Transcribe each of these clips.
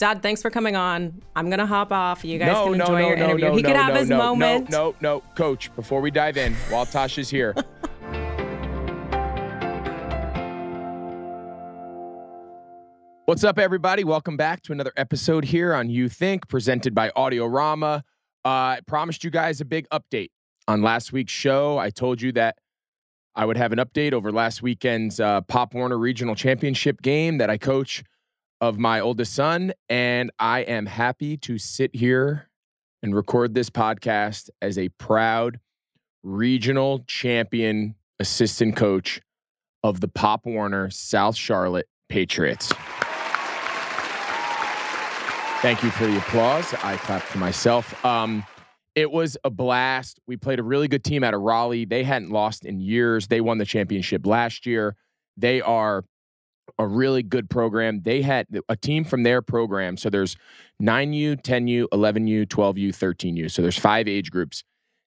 Dad, thanks for coming on. I'm gonna hop off. You guys can enjoy your interview. He could have his moment. No, Coach, before we dive in, while Tosh is here. What's up, everybody? Welcome back to another episode here on You Think, presented by Audiorama. I promised you guys a big update on last week's show. I told you that I would have an update over last weekend's Pop Warner Regional Championship game that I coach of my oldest son, and I am happy to sit here and record this podcast as a proud regional champion assistant coach of the Pop Warner South Charlotte Patriots. Thank you for the applause. I clapped for myself. It was a blast. We played a really good team out of Raleigh. They hadn't lost in years. They won the championship last year. They are a really good program. They had a team from their program. So there's 9U, 10U, 11U, 12U, 13U. So there's 5 age groups.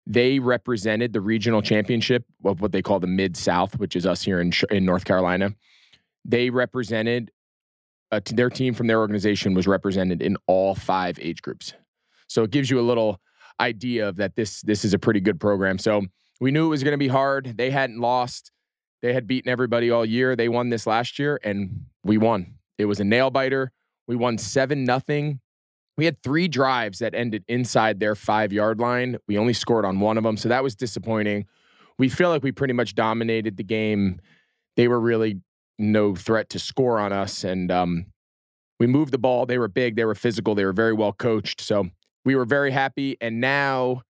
They represented the regional championship of what they call the Mid-South, which is us here in North Carolina. They represented, their team from their organization was represented in all 5 age groups. So it gives you a little idea of that this is a pretty good program. So we knew it was going to be hard. They hadn't lost. They had beaten everybody all year. They won this last year, and we won. It was a nail-biter. We won 7-0. We had 3 drives that ended inside their 5-yard line. We only scored on one of them, so that was disappointing. We feel like we pretty much dominated the game. They were really no threat to score on us, and we moved the ball. They were big. They were physical. They were very well coached, so we were very happy, and now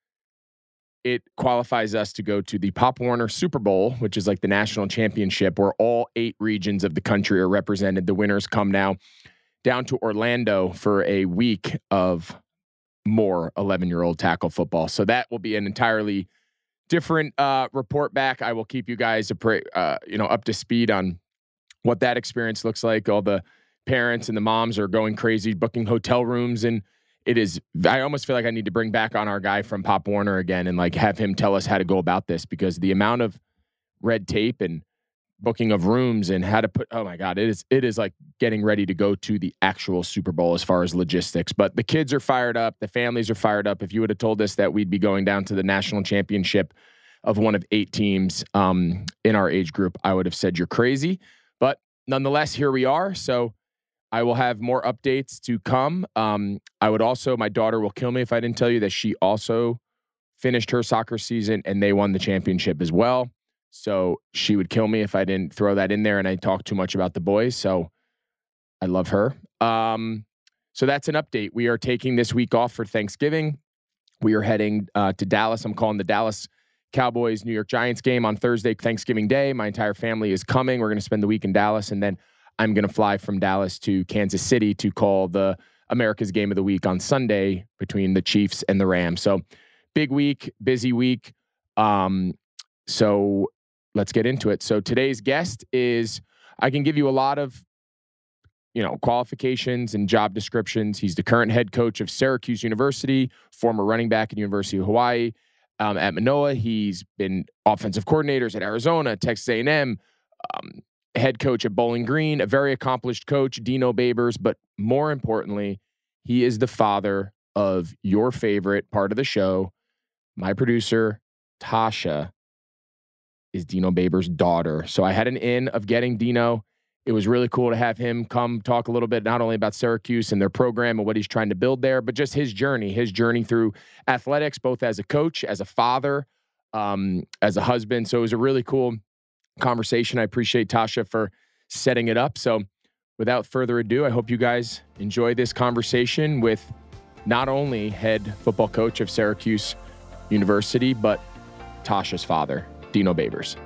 it qualifies us to go to the Pop Warner Super Bowl, which is like the national championship where all 8 regions of the country are represented. The winners come now down to Orlando for a week of more 11-year-old tackle football. So that will be an entirely different report back. I will keep you guys up to speed on what that experience looks like. All the parents and the moms are going crazy, booking hotel rooms, and it is, I almost feel like I need to bring back on our guy from Pop Warner again and like have him tell us how to go about this, because the amount of red tape and booking of rooms and how to put, oh my God, it is like getting ready to go to the actual Super Bowl as far as logistics. But the kids are fired up. The families are fired up. If you would have told us that we'd be going down to the national championship of one of 8 teams in our age group, I would have said you're crazy. But nonetheless, here we are. So I will have more updates to come. I would also, my daughter will kill me if I didn't tell you that she also finished her soccer season and they won the championship as well. So she would kill me if I didn't throw that in there and I talk too much about the boys. So I love her. So that's an update. We are taking this week off for Thanksgiving. We are heading to Dallas. I'm calling the Dallas Cowboys, New York Giants game on Thursday, Thanksgiving Day. My entire family is coming. We're going to spend the week in Dallas, and then I'm going to fly from Dallas to Kansas City to call the America's Game of the Week on Sunday between the Chiefs and the Rams. So big week, busy week. So let's get into it. So today's guest is, I can give you a lot of, qualifications and job descriptions. He's the current head coach of Syracuse University, former running back at University of Hawaii at Manoa. He's been offensive coordinators at Arizona, Texas A&M, head coach at Bowling Green, a very accomplished coach, Dino Babers. But more importantly, he is the father of your favorite part of the show. My producer, Tasha, is Dino Babers' daughter. So I had an in of getting Dino. It was really cool to have him come talk a little bit, not only about Syracuse and their program and what he's trying to build there, but just his journey through athletics, both as a coach, as a father, as a husband. So it was a really cool conversation. I appreciate Tasha for setting it up. So without further ado, I hope you guys enjoy this conversation with not only head football coach of Syracuse University, but Tasha's father, Dino Babers.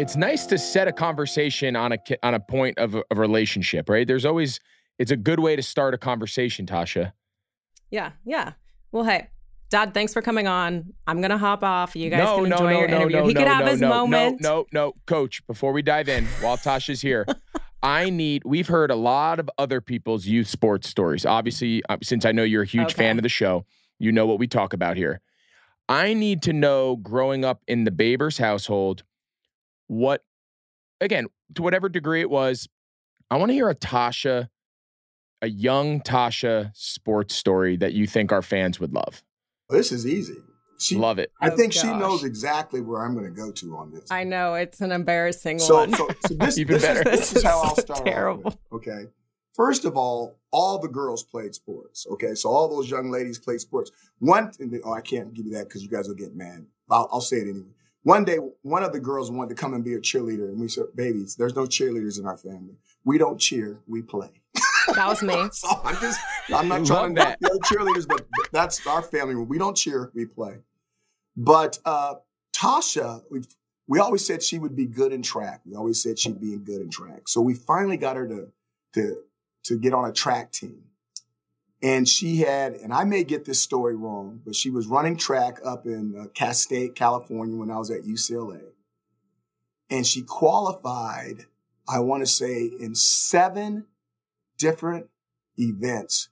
It's nice to set a conversation on a point of a relationship, right? There's always, it's a good way to start a conversation, Tasha. Yeah. Well, hey, Dad, thanks for coming on. I'm going to hop off. You guys can enjoy your interview. He could have his moment. No. Coach, before we dive in, while Tosh is here, we've heard a lot of other people's youth sports stories. Obviously, since I know you're a huge fan of the show, you know what we talk about here. I need to know, growing up in the Babers household, to whatever degree it was, I want to hear a young Tasha sports story that you think our fans would love. This is easy. Love it. I think she knows exactly where I'm going to go to on this. I know. It's an embarrassing one. So this is how I'll start off with, okay? First of all the girls played sports, okay? So all those young ladies played sports. I can't give you that because you guys will get mad. I'll say it anyway. One day, one of the girls wanted to come and be a cheerleader, and we said, babies, there's no cheerleaders in our family. We don't cheer. We play. That was me. So I'm not trying to knock the other cheerleaders, but that's our family. We don't cheer. We play. But Tasha, we always said she would be good in track. We always said she'd be good in track. So we finally got her to get on a track team. And she had, and I may get this story wrong, but she was running track up in Cascade, California when I was at UCLA. And she qualified, I want to say, in 7 different events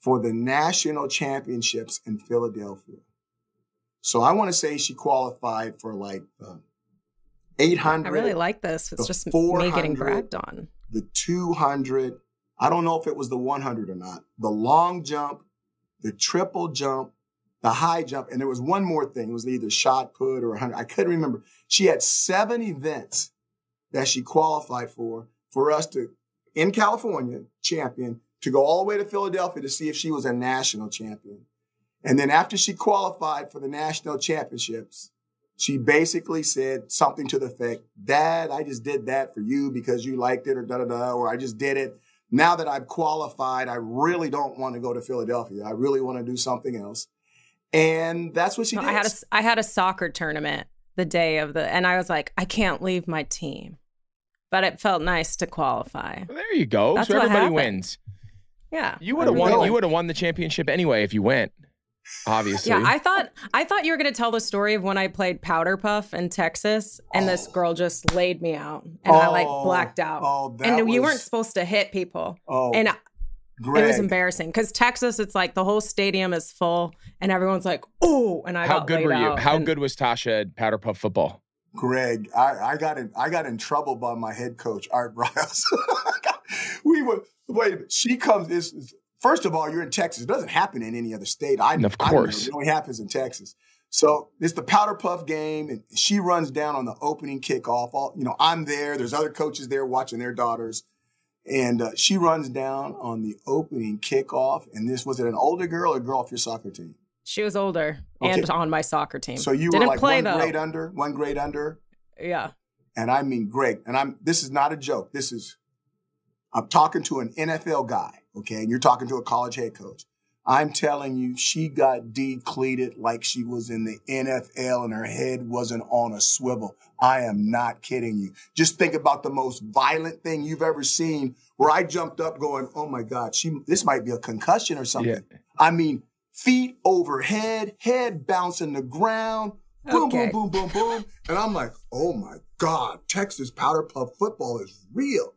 for the national championships in Philadelphia. So I want to say she qualified for like 800. I really like this. It's just me getting bragged on. The 200. I don't know if it was the 100 or not. The long jump, the triple jump, the high jump. And there was one more thing. It was either shot put or 100. I couldn't remember. She had 7 events that she qualified for us to, in California, champion, to go all the way to Philadelphia to see if she was a national champion. And then after she qualified for the national championships, she basically said something to the effect, Dad, I just did that for you because you liked it, or da-da-da, or I just did it. Now that I've qualified, I really don't want to go to Philadelphia. I really want to do something else. And that's what she did. I had a soccer tournament the day of and I was like, I can't leave my team. But it felt nice to qualify. Well, there you go. That's so everybody wins. Yeah. You would have won the championship anyway if you went. Obviously. Yeah, I thought you were going to tell the story of when I played Powder Puff in Texas and this girl just laid me out and I like blacked out. You weren't supposed to hit people. And it was embarrassing because Texas, it's like the whole stadium is full and everyone's like, oh, and I got laid out. How good were you? How good was Tasha at Powder Puff football? Greg, I got in trouble by my head coach, Art Briles. Wait a minute. She comes first of all, you're in Texas. It doesn't happen in any other state. Of course. It only happens in Texas. So it's the Powder Puff game, and she runs down on the opening kickoff. I'm there. There's other coaches there watching their daughters. And she runs down on the opening kickoff. And this, was it an older girl or a girl off your soccer team? She was older and on my soccer team. So you were like one grade under? Yeah. And I mean, Greg, this is not a joke. I'm talking to an NFL guy. Okay, and you're talking to a college head coach. I'm telling you, she got de-cleated like she was in the NFL and her head wasn't on a swivel. I am not kidding you. Just think about the most violent thing you've ever seen where I jumped up going, oh my God, this might be a concussion or something. Yeah. I mean, feet overhead, head bouncing the ground, boom, boom, boom, boom, boom. And I'm like, oh my God, Texas Powder Puff football is real.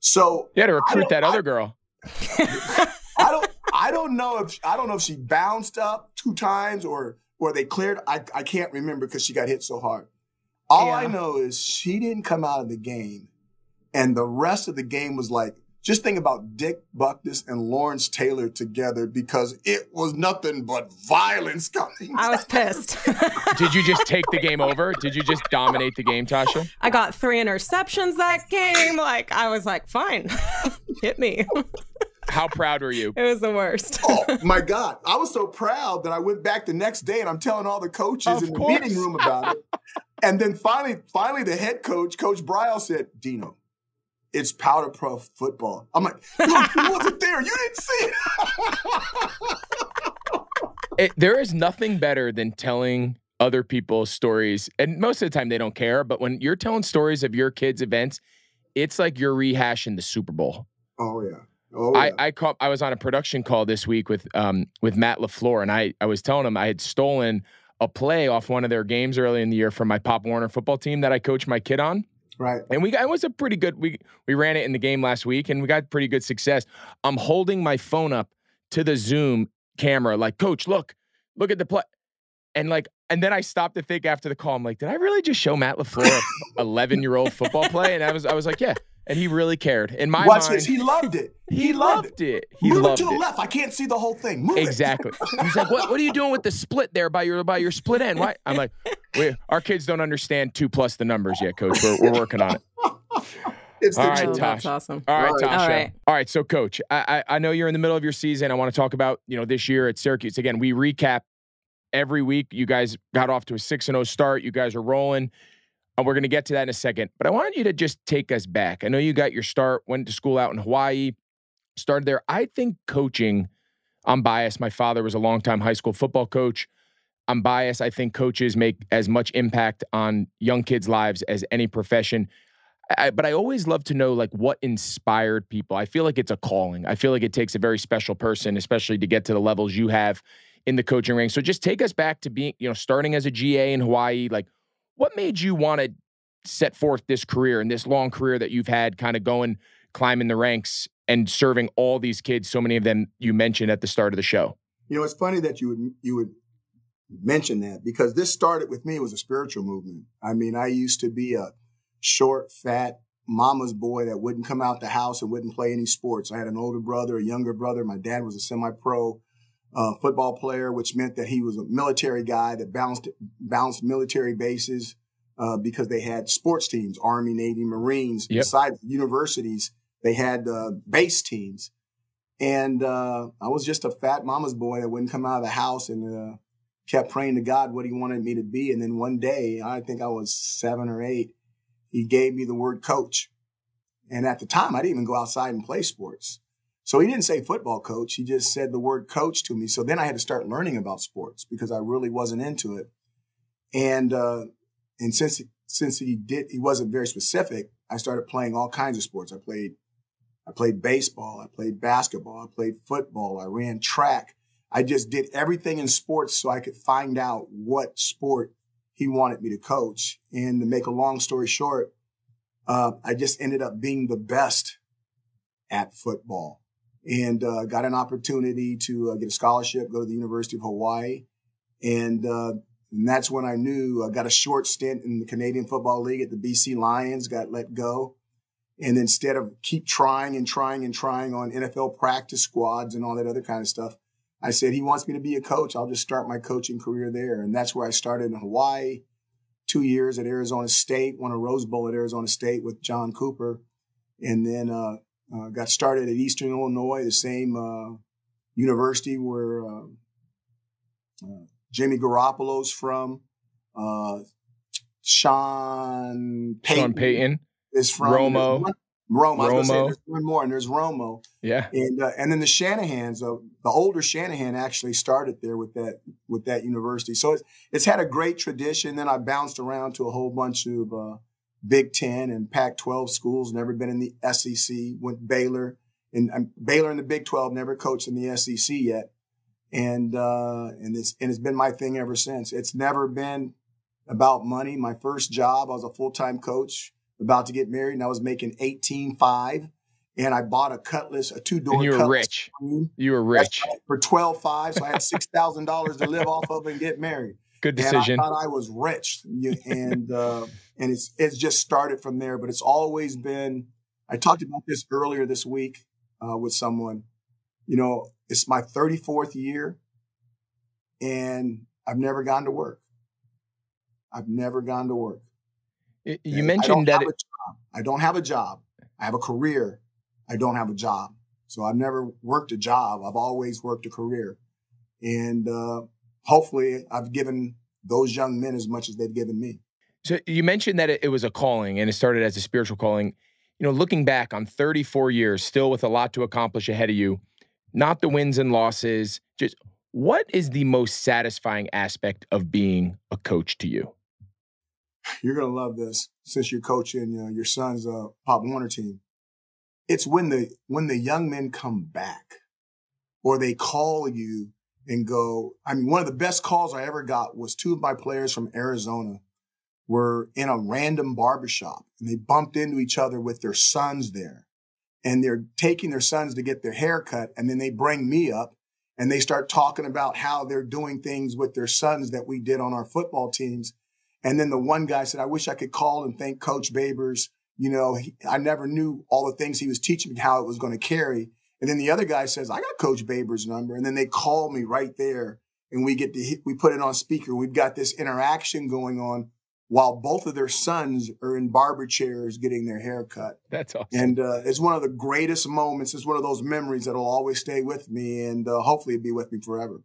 So you had to recruit that other girl. I don't know if she bounced up 2 times or they cleared. I can't remember because she got hit so hard. I know is she didn't come out of the game, and the rest of the game was like, just think about Dick Buckness and Lawrence Taylor together because it was nothing but violence coming. I was pissed. Did you just take the game over? Did you just dominate the game, Tasha? I got 3 interceptions that game. Like, I was like, fine, hit me. How proud were you? It was the worst. Oh, my God. I was so proud that I went back the next day and I'm telling all the coaches in the meeting room about it. And then finally the head coach, Coach Briles, said, Dino, it's Powder Puff football. I'm like, you wasn't there. You didn't see it. There is nothing better than telling other people stories. And most of the time they don't care. But when you're telling stories of your kids' events, it's like you're rehashing the Super Bowl. Oh, yeah. Oh, yeah. I was on a production call this week with Matt LaFleur, and I was telling him I had stolen a play off one of their games early in the year from my Pop Warner football team that I coached my kid on. Right. And we ran it in the game last week and we got pretty good success. I'm holding my phone up to the Zoom camera like, coach, look at the play. And then I stopped to think after the call. I'm like, did I really just show Matt LaFleur an 11-year-old football play? And I was like, yeah. And he really cared. In my mind, watch this. He loved it. He loved it. Move it to the left. I can't see the whole thing. Move it. Exactly. He's like, what are you doing with the split there by your split end? Why? I'm like, our kids don't understand 2+ the numbers yet, Coach. We're working on it. All right, Tosh. That's awesome. All right, Tosh. So, Coach, I know you're in the middle of your season. I want to talk about, you know, this year at Syracuse. Again, we recap every week. You guys got off to a 6-0 start. You guys are rolling. And we're going to get to that in a second. But I wanted you to just take us back. I know you got your start, went to school out in Hawaii, started there. I think coaching, I'm biased. My father was a longtime high school football coach. I'm biased. I think coaches make as much impact on young kids' lives as any profession. But I always love to know, like, what inspired people. I feel like it's a calling. I feel like it takes a very special person, especially to get to the levels you have in the coaching ranks. So just take us back to being, you know, starting as a GA in Hawaii. Like, what made you want to set forth this career and this long career that you've had, kind of going, climbing the ranks and serving all these kids, so many of them you mentioned at the start of the show? You know, it's funny that you would mention that, because this started with me. It was a spiritual movement. I mean, I used to be a short, fat mama's boy that wouldn't come out the house and wouldn't play any sports. I had an older brother, a younger brother. My dad was a semi-pro football player, which meant that he was a military guy that bounced military bases because they had sports teams, Army, Navy, Marines. Yep. Besides universities, they had base teams. And I was just a fat mama's boy that wouldn't come out of the house and kept praying to God what he wanted me to be. And then one day, I think I was 7 or 8, he gave me the word coach. And at the time, I didn't even go outside and play sports. So he didn't say football coach. He just said the word coach to me. So then I had to start learning about sports because I really wasn't into it. And since he wasn't very specific, I started playing all kinds of sports. I played baseball. I played basketball. I played football. I ran track. I just did everything in sports so I could find out what sport he wanted me to coach. And to make a long story short, I just ended up being the best at football. And got an opportunity to get a scholarship, go to the University of Hawaii. And that's when I knew. I got a short stint in the Canadian Football League at the BC Lions, got let go. And instead of keep trying and trying and trying on NFL practice squads and all that other kind of stuff, I said, he wants me to be a coach. I'll just start my coaching career there. And that's where I started in Hawaii, 2 years at Arizona State, won a Rose Bowl at Arizona State with John Cooper. And then got started at Eastern Illinois, the same university where Jimmy Garoppolo's from. Sean Payton is from. Romo. I was gonna say, there's one more, and there's Romo. Yeah. And then the Shanahans, the older Shanahan actually started there with that university. So it's had a great tradition. Then I bounced around to a whole bunch of Big Ten and Pac-12 schools, never been in the SEC, went to Baylor. And Baylor in the Big 12, never coached in the SEC yet. And it's been my thing ever since. It's never been about money. My first job, I was a full-time coach, about to get married, and I was making $18,500. And I bought a Cutlass, a two-door Cutlass. You were rich. For $12,500, so I had $6,000 to live off of and get married. Good decision. And I thought I was rich, and it's just started from there. But it's always been. I talked about this earlier this week with someone. You know, it's my 34th year, and I've never gone to work. I've never gone to work. You mentioned that I don't have a job. I have a career. I don't have a job, so I've never worked a job. I've always worked a career, and. Hopefully, I've given those young men as much as they've given me. So you mentioned that it was a calling, and it started as a spiritual calling. You know, looking back on 34 years, still with a lot to accomplish ahead of you, not the wins and losses, just what is the most satisfying aspect of being a coach to you? You're going to love this since you're coaching your son's Pop Warner team. It's when the young men come back or they call you and go, I mean, one of the best calls I ever got was two of my players from Arizona were in a random barbershop, and they bumped into each other with their sons there. And they're taking their sons to get their hair cut, and then they bring me up, and they start talking about how they're doing things with their sons that we did on our football teams. And then the one guy said, I wish I could call and thank Coach Babers You know, I never knew all the things he was teaching me, how it was going to carry. And then the other guy says, I got Coach Babers' number. And then they call me right there, and we get to hit, we put it on speaker. We've got this interaction going on while both of their sons are in barber chairs getting their hair cut. That's awesome. And it's one of the greatest moments. It's one of those memories that will always stay with me, and hopefully it'll be with me forever.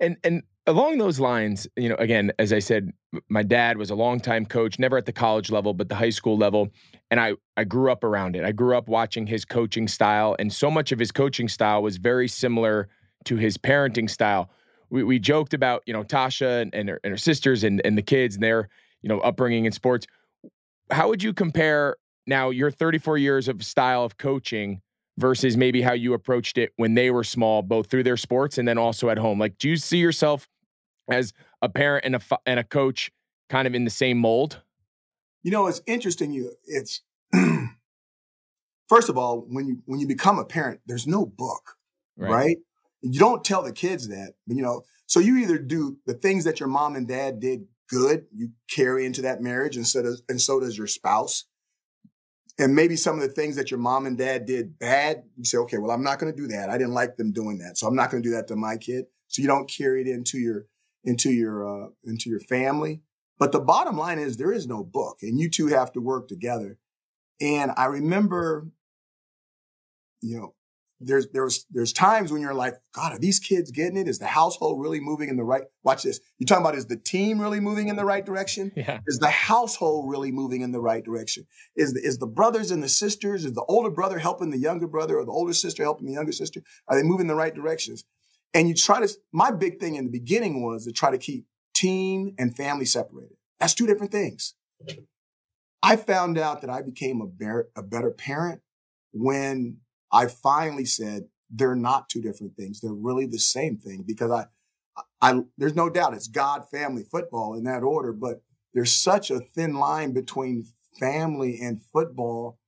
And along those lines, you know, again, as I said, my dad was a longtime coach, never at the college level, but the high school level. And I grew up around it. I grew up watching his coaching style. And so much of his coaching style was very similar to his parenting style. We joked about, you know, Tasha and her sisters and the kids and their, you know, upbringing in sports. How would you compare now your 34 years of style of coaching versus maybe how you approached it when they were small, both through their sports and then also at home? Like, do you see yourself as a parent and a coach kind of in the same mold? You know, it's interesting. It's first of all, when you become a parent, there's no book, right? You don't tell the kids that, you know, so you either do the things that your mom and dad did good, you carry into that marriage, and so does your spouse. And maybe some of the things that your mom and dad did bad, you say, okay, well, I'm not going to do that. I didn't like them doing that, so I'm not going to do that to my kid. So you don't carry it into your family. But the bottom line is there is no book, and you two have to work together. And I remember, you know, there's times when you're like, God, are these kids getting it? Is the household really moving in the right? Watch this. You're talking about, is the team really moving in the right direction? Yeah. Is the household really moving in the right direction? Is the brothers and the sisters, is the older brother helping the younger brother, or the older sister helping the younger sister? Are they moving in the right directions? And you try to, my big thing in the beginning was to try to keep team and family separated. That's two different things. I found out that I became a better parent when I finally said they're not two different things. They're really the same thing, because I there's no doubt it's God, family, football in that order, but there's such a thin line between family and football.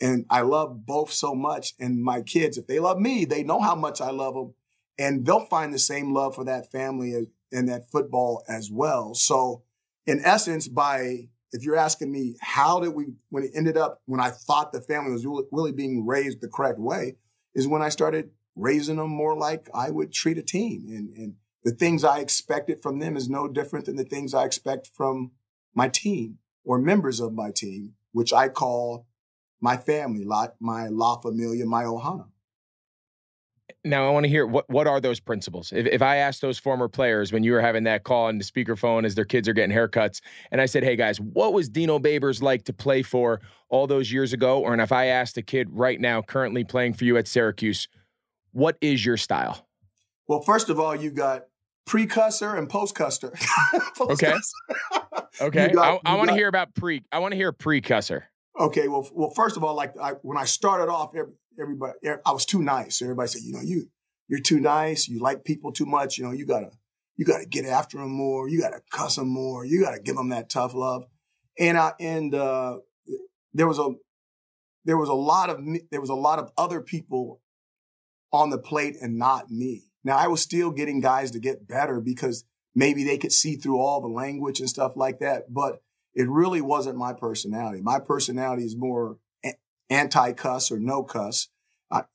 And I love both so much. And my kids, if they love me, they know how much I love them. And they'll find the same love for that family and that football as well. So in essence, if you're asking me how did we, when it ended up, when I thought the family was really being raised the correct way, is when I started raising them more like I would treat a team. And the things I expected from them is no different than the things I expect from my team or members of my team, which I call my family, my La Familia, my Ohana. Now I want to hear what are those principles? If I asked those former players when you were having that call on the speakerphone as their kids are getting haircuts, and I said, hey guys, what was Dino Babers like to play for all those years ago? Or and if I asked a kid right now currently playing for you at Syracuse, what is your style? Well, first of all, you got precursor and postcursor. Okay. Okay. I want to hear about I want to hear precursor. Okay. Well, first of all, like when I started off, everybody, I was too nice. Everybody said, you know, you're too nice. You like people too much. You know, you gotta get after them more. You gotta cuss them more. You gotta give them that tough love. And there was a lot of other people on the plate and not me. Now I was still getting guys to get better because maybe they could see through all the language and stuff like that. But it really wasn't my personality. My personality is more anti-cuss or no cuss. I'll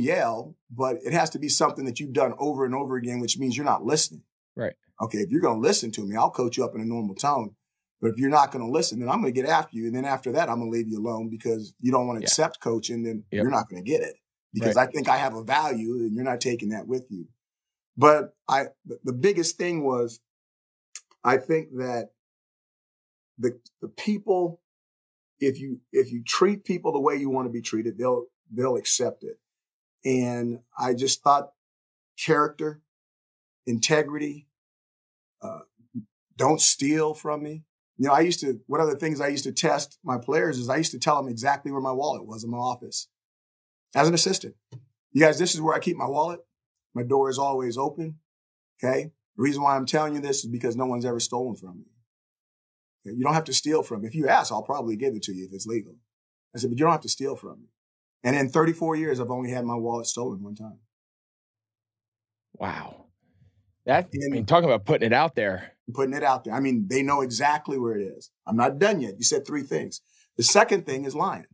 yell, but it has to be something that you've done over and over again, which means you're not listening. Right. Okay. If you're going to listen to me, I'll coach you up in a normal tone. But if you're not going to listen, then I'm going to get after you. And then after that, I'm going to leave you alone because you don't want to accept coaching. Then you're not going to get it because I think I have a value and you're not taking that with you. But the biggest thing was, I think that the people, if you treat people the way you want to be treated, they'll accept it. And I just thought character, integrity, don't steal from me. You know, one of the things I used to test my players is I used to tell them exactly where my wallet was in my office as an assistant. You guys, this is where I keep my wallet. My door is always open. Okay. The reason why I'm telling you this is because no one's ever stolen from me. Okay? You don't have to steal from me. If you ask, I'll probably give it to you if it's legal. I said, but you don't have to steal from me. And in 34 years, I've only had my wallet stolen one time. Wow. I mean, talking about putting it out there. Putting it out there. I mean, they know exactly where it is. I'm not done yet. You said three things. The second thing is lying.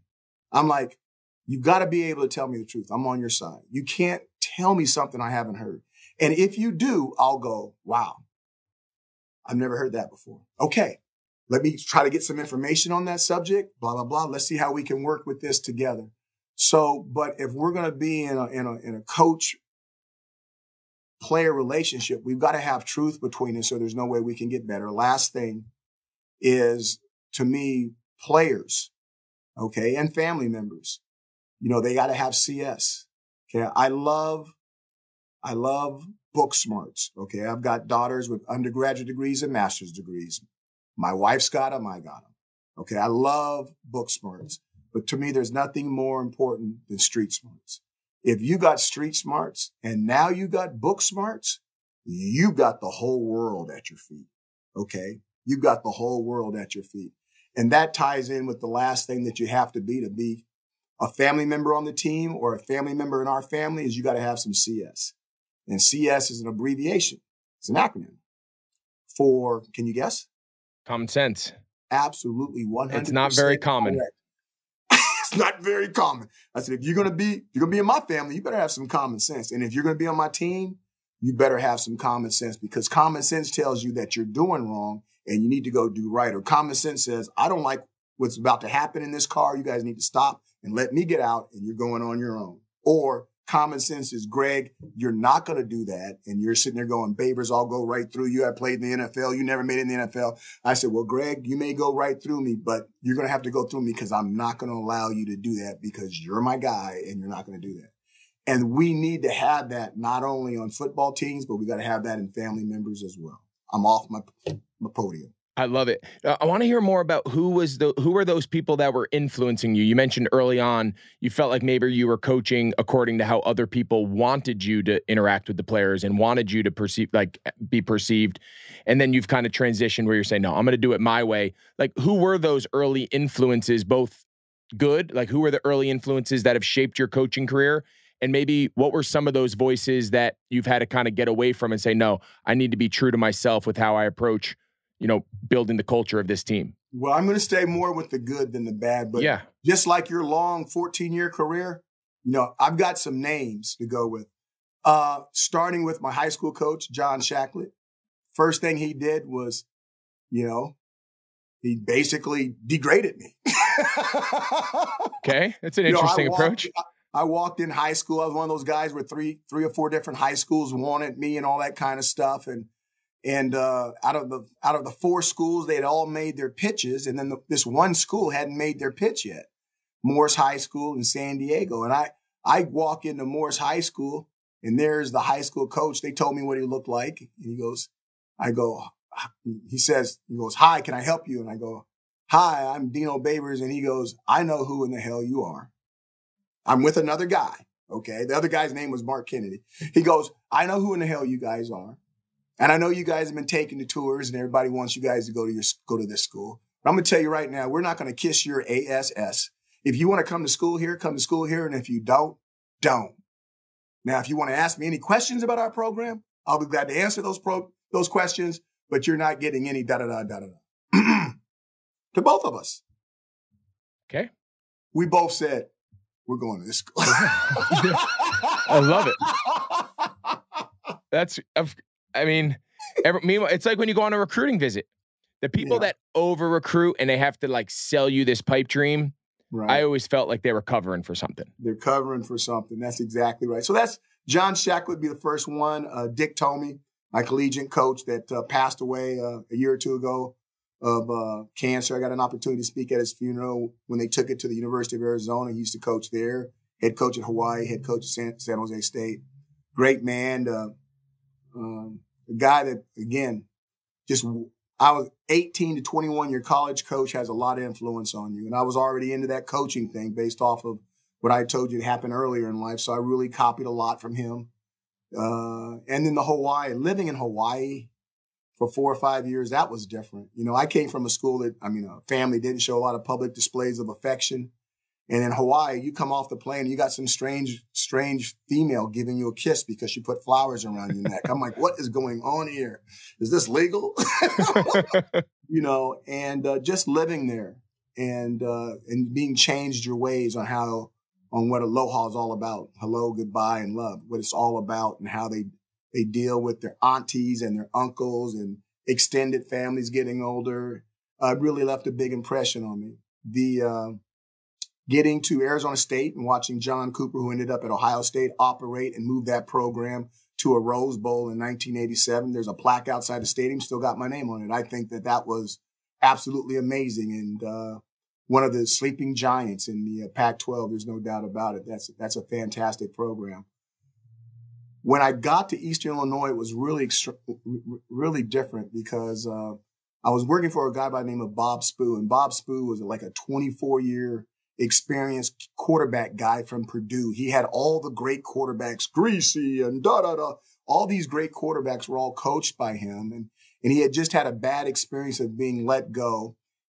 I'm like, you've got to be able to tell me the truth. I'm on your side. You can't tell me something I haven't heard. And if you do, I'll go, wow, I've never heard that before. Okay, let me try to get some information on that subject, blah, blah, blah. Let's see how we can work with this together. So, but if we're going to be in a coach-player relationship, we've got to have truth between us, so there's no way we can get better. Last thing is, to me, players, okay, and family members, you know, they got to have CS. Okay, I love book smarts. Okay, I've got daughters with undergraduate degrees and master's degrees. My wife's got them. I got them. Okay, I love book smarts. But to me, there's nothing more important than street smarts. If you got street smarts and now you got book smarts, you got the whole world at your feet. Okay, you got the whole world at your feet. And that ties in with the last thing that you have to be a family member on the team or a family member in our family, is you got to have some CS. And CS is an abbreviation. It's an acronym for, can you guess? Common sense. Absolutely 100%. It's not very common. It's not very common. I said, if you're going to be in my family, you better have some common sense. And if you're going to be on my team, you better have some common sense, because common sense tells you that you're doing wrong and you need to go do right. Or common sense says, I don't like what's about to happen in this car. You guys need to stop and let me get out, and you're going on your own. Or common sense is, Greg, you're not going to do that. And you're sitting there going, Babers, I'll go right through you. I played in the NFL. You never made it in the NFL. I said, well, Greg, you may go right through me, but you're going to have to go through me, because I'm not going to allow you to do that, because you're my guy and you're not going to do that. And we need to have that not only on football teams, but we got to have that in family members as well. I'm off my podium. I love it. I want to hear more about who were those people that were influencing you. You mentioned early on, you felt like maybe you were coaching according to how other people wanted you to interact with the players and wanted you to be perceived. And then you've kind of transitioned where you're saying, no, I'm going to do it my way. Like, who were those early influences, both good? Like, who were the early influences that have shaped your coaching career? And maybe what were some of those voices that you've had to kind of get away from and say, no, I need to be true to myself with how I approach, you know, building the culture of this team? Well, I'm going to stay more with the good than the bad, but yeah, just like your long 14-year career, you know, I've got some names to go with. Starting with my high school coach, John Shacklett. First thing he did was, you know, he basically degraded me. Okay, that's an interesting approach. I walked in high school. I was one of those guys where three or four different high schools wanted me and all that kind of stuff, and out of the four schools, they had all made their pitches, and then this one school hadn't made their pitch yet, Morris High School in San Diego. And I walk into Morris High School, and there's the high school coach. They told me what he looked like, and he says, hi, can I help you? And I go, hi, I'm Dino Babers. And he goes, I know who in the hell you are. I'm with another guy. Okay, the other guy's name was Mark Kennedy. He goes, I know who in the hell you guys are. And I know you guys have been taking the tours and everybody wants you guys to go to this school. But I'm going to tell you right now, we're not going to kiss your ass. If you want to come to school here, come to school here. And if you don't, don't. Now, if you want to ask me any questions about our program, I'll be glad to answer those questions, but you're not getting any da-da-da-da-da-da. To both of us. Okay. We both said, we're going to this school. I love it. Meanwhile, it's like when you go on a recruiting visit, the people that over recruit and they have to like sell you this pipe dream. Right. I always felt like they were covering for something. They're covering for something. That's exactly right. So that's John Shack would be the first one. Dick Tomey, my collegiate coach that passed away a year or two ago of cancer. I got an opportunity to speak at his funeral when they took it to the University of Arizona. He used to coach there, head coach at Hawaii, head coach at San Jose State. Great man. A guy that, again, I was 18 to 21, your college coach has a lot of influence on you. And I was already into that coaching thing based off of what I told you happened earlier in life. So I really copied a lot from him. And then living in Hawaii for 4 or 5 years, that was different. You know, I came from a school a family didn't show a lot of public displays of affection. And in Hawaii, you come off the plane, you got some strange strange female giving you a kiss because she put flowers around your neck. I'm like, what is going on here? Is this legal? You know, and just living there and being changed your ways on how, on what aloha is all about. Hello, goodbye, and love. What it's all about and how they deal with their aunties and their uncles and extended families getting older. Really left a big impression on me. The getting to Arizona State and watching John Cooper, who ended up at Ohio State, operate and move that program to a Rose Bowl in 1987. There's a plaque outside the stadium, still got my name on it. I think that that was absolutely amazing. And one of the sleeping giants in the Pac-12, there's no doubt about it. That's a fantastic program. When I got to Eastern Illinois, it was really different because I was working for a guy by the name of Bob Spoo, and Bob Spoo was like a 24-year experienced quarterback guy from Purdue. He had all the great quarterbacks, Greasy and da-da-da. All these great quarterbacks were all coached by him, and he had just had a bad experience of being let go.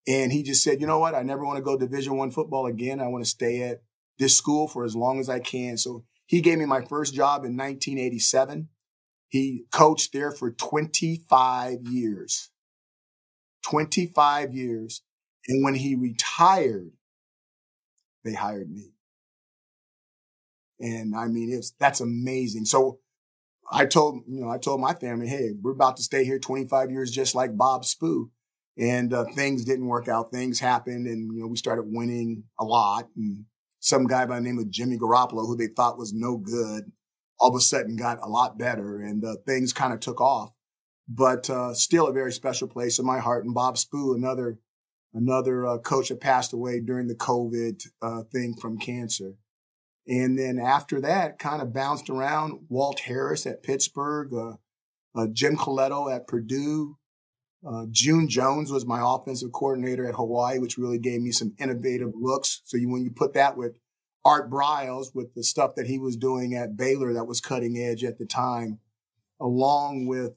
And he just said, you know what? I never want to go Division I football again. I want to stay at this school for as long as I can. So he gave me my first job in 1987. He coached there for 25 years. 25 years. And when he retired, they hired me. And I mean, that's amazing. So I told my family, hey, we're about to stay here 25 years, just like Bob Spoo. And things didn't work out. Things happened. And, you know, we started winning a lot. And some guy by the name of Jimmy Garoppolo, who they thought was no good, all of a sudden got a lot better. And things kind of took off. But still a very special place in my heart. And Bob Spoo, another coach that passed away during the COVID thing from cancer. And then after that, kind of bounced around. Walt Harris at Pittsburgh, Jim Coletto at Purdue. June Jones was my offensive coordinator at Hawaii, which really gave me some innovative looks. So when you put that with Art Briles, with the stuff that he was doing at Baylor that was cutting edge at the time, along with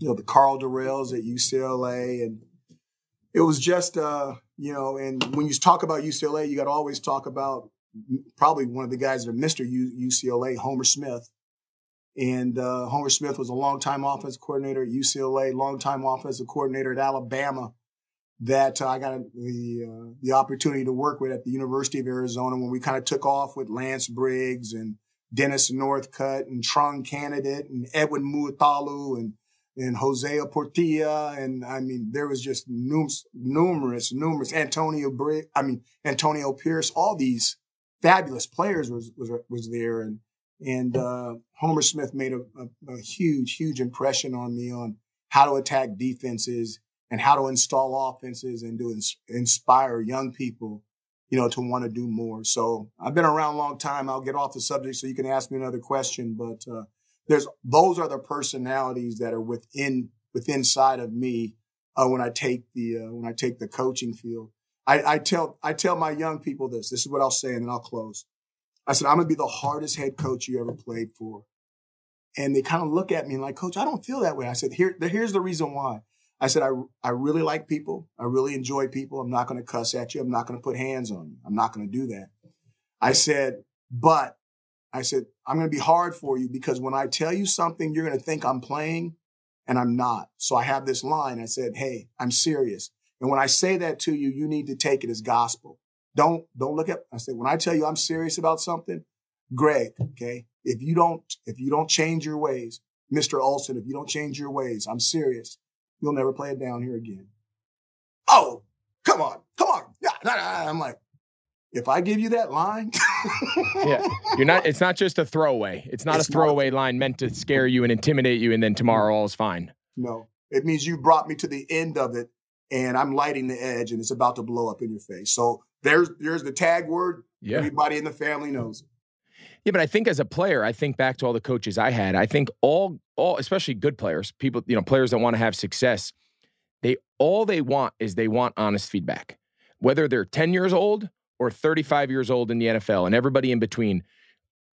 the Carl Durrells at UCLA. And it was just, and when you talk about UCLA, you got to always talk about probably one of the guys that are Mr. UCLA, Homer Smith. And Homer Smith was a longtime offensive coordinator at UCLA, longtime offensive coordinator at Alabama, that I got the opportunity to work with at the University of Arizona when we kind of took off with Lance Briggs and Dennis Northcutt and Trung Candidate and Edwin Muatalu and Josea Portilla. And I mean, there was just numerous, Antonio Pierce, all these fabulous players was there. And Homer Smith made a huge, huge impression on me on how to attack defenses and how to install offenses and to inspire young people, to want to do more. So I've been around a long time. I'll get off the subject so you can ask me another question. But those are the personalities that are inside of me when I take the coaching field. I tell my young people this. This is what I'll say, and then I'll close. I said, I'm going to be the hardest head coach you ever played for. And they kind of look at me and like, Coach, I don't feel that way. I said, here's the reason why. I said, I really like people. I really enjoy people. I'm not going to cuss at you. I'm not going to put hands on you. I'm not going to do that. I said, I'm going to be hard for you because when I tell you something, you're going to think I'm playing and I'm not. So I have this line. I said, hey, I'm serious. And when I say that to you, you need to take it as gospel. Don't look at, I said, when I tell you I'm serious about something, Greg, okay, if you don't change your ways, Mr. Olson, if you don't change your ways, I'm serious, you'll never play it down here again. Oh, come on. I'm like, if I give you that line. Yeah, it's not just a throwaway. It's not a throwaway line meant to scare you and intimidate you and then tomorrow all is fine. No, it means you brought me to the end of it and I'm lighting the edge and it's about to blow up in your face. So there's the tag word. Yeah. Everybody in the family knows it. Yeah, but I think as a player, I think back to all the coaches I had. I think all especially good players, people, players that want to have success, they want honest feedback. Whether they're 10 years old or 35 years old in the NFL and everybody in between,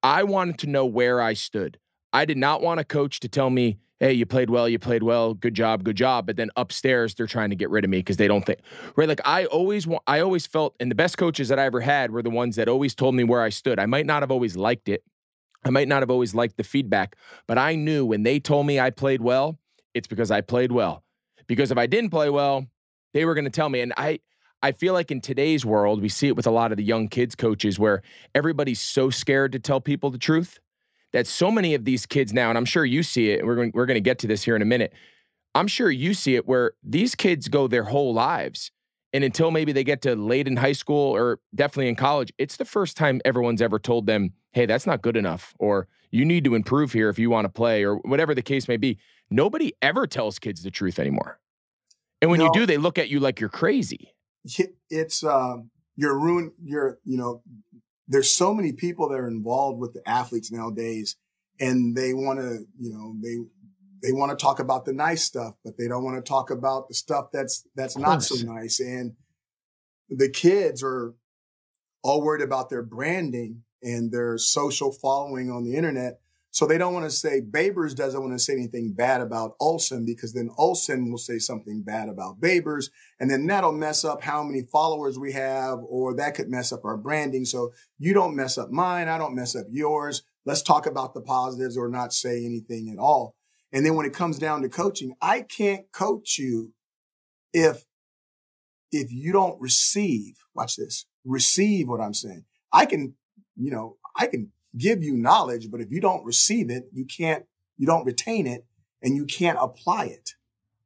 I wanted to know where I stood. I did not want a coach to tell me, hey, you played well, good job. But then upstairs, they're trying to get rid of me because they don't think, right? Like I always felt, and the best coaches that I ever had were the ones that always told me where I stood. I might not have always liked it. I might not have always liked the feedback, but I knew when they told me I played well, it's because I played well. Because if I didn't play well, they were going to tell me. And I feel like in today's world, we see it with a lot of the young kids coaches where everybody's so scared to tell people the truth that so many of these kids now, and I'm sure you see it, and we're going to get to this here in a minute. I'm sure you see it where these kids go their whole lives. And until maybe they get to late in high school or definitely in college, it's the first time everyone's ever told them, hey, that's not good enough, or you need to improve here if you want to play, or whatever the case may be. Nobody ever tells kids the truth anymore. And when you do, they look at you like you're crazy. It's, you're ruined. There's so many people that are involved with the athletes nowadays, and they want to, they want to talk about the nice stuff, but they don't want to talk about the stuff that's not so nice. And the kids are all worried about their branding and their social following on the internet. So they don't want to say, Babers doesn't want to say anything bad about Olsen, because then Olsen will say something bad about Babers. And then that'll mess up how many followers we have, or that could mess up our branding. So you don't mess up mine. I don't mess up yours. Let's talk about the positives or not say anything at all. And then when it comes down to coaching, I can't coach you if you don't receive what I'm saying. I can give you knowledge, but if you don't receive it, you don't retain it, and you can't apply it.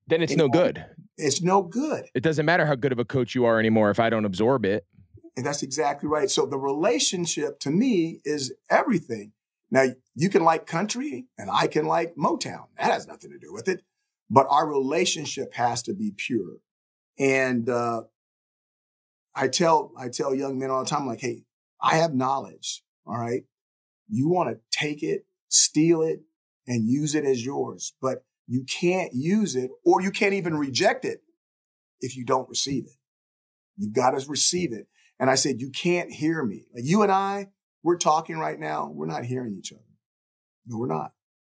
Then it's no good. It's no good. It doesn't matter how good of a coach you are anymore if I don't absorb it. And that's exactly right. So the relationship to me is everything. Now, you can like country and I can like Motown. That has nothing to do with it. But our relationship has to be pure. And I tell young men all the time, like, hey, I have knowledge, all right? You want to take it, steal it, and use it as yours. But you can't use it, or you can't even reject it if you don't receive it. You've got to receive it. And I said, you can't hear me. Like, you and I, we're talking right now. We're not hearing each other. No, we're not.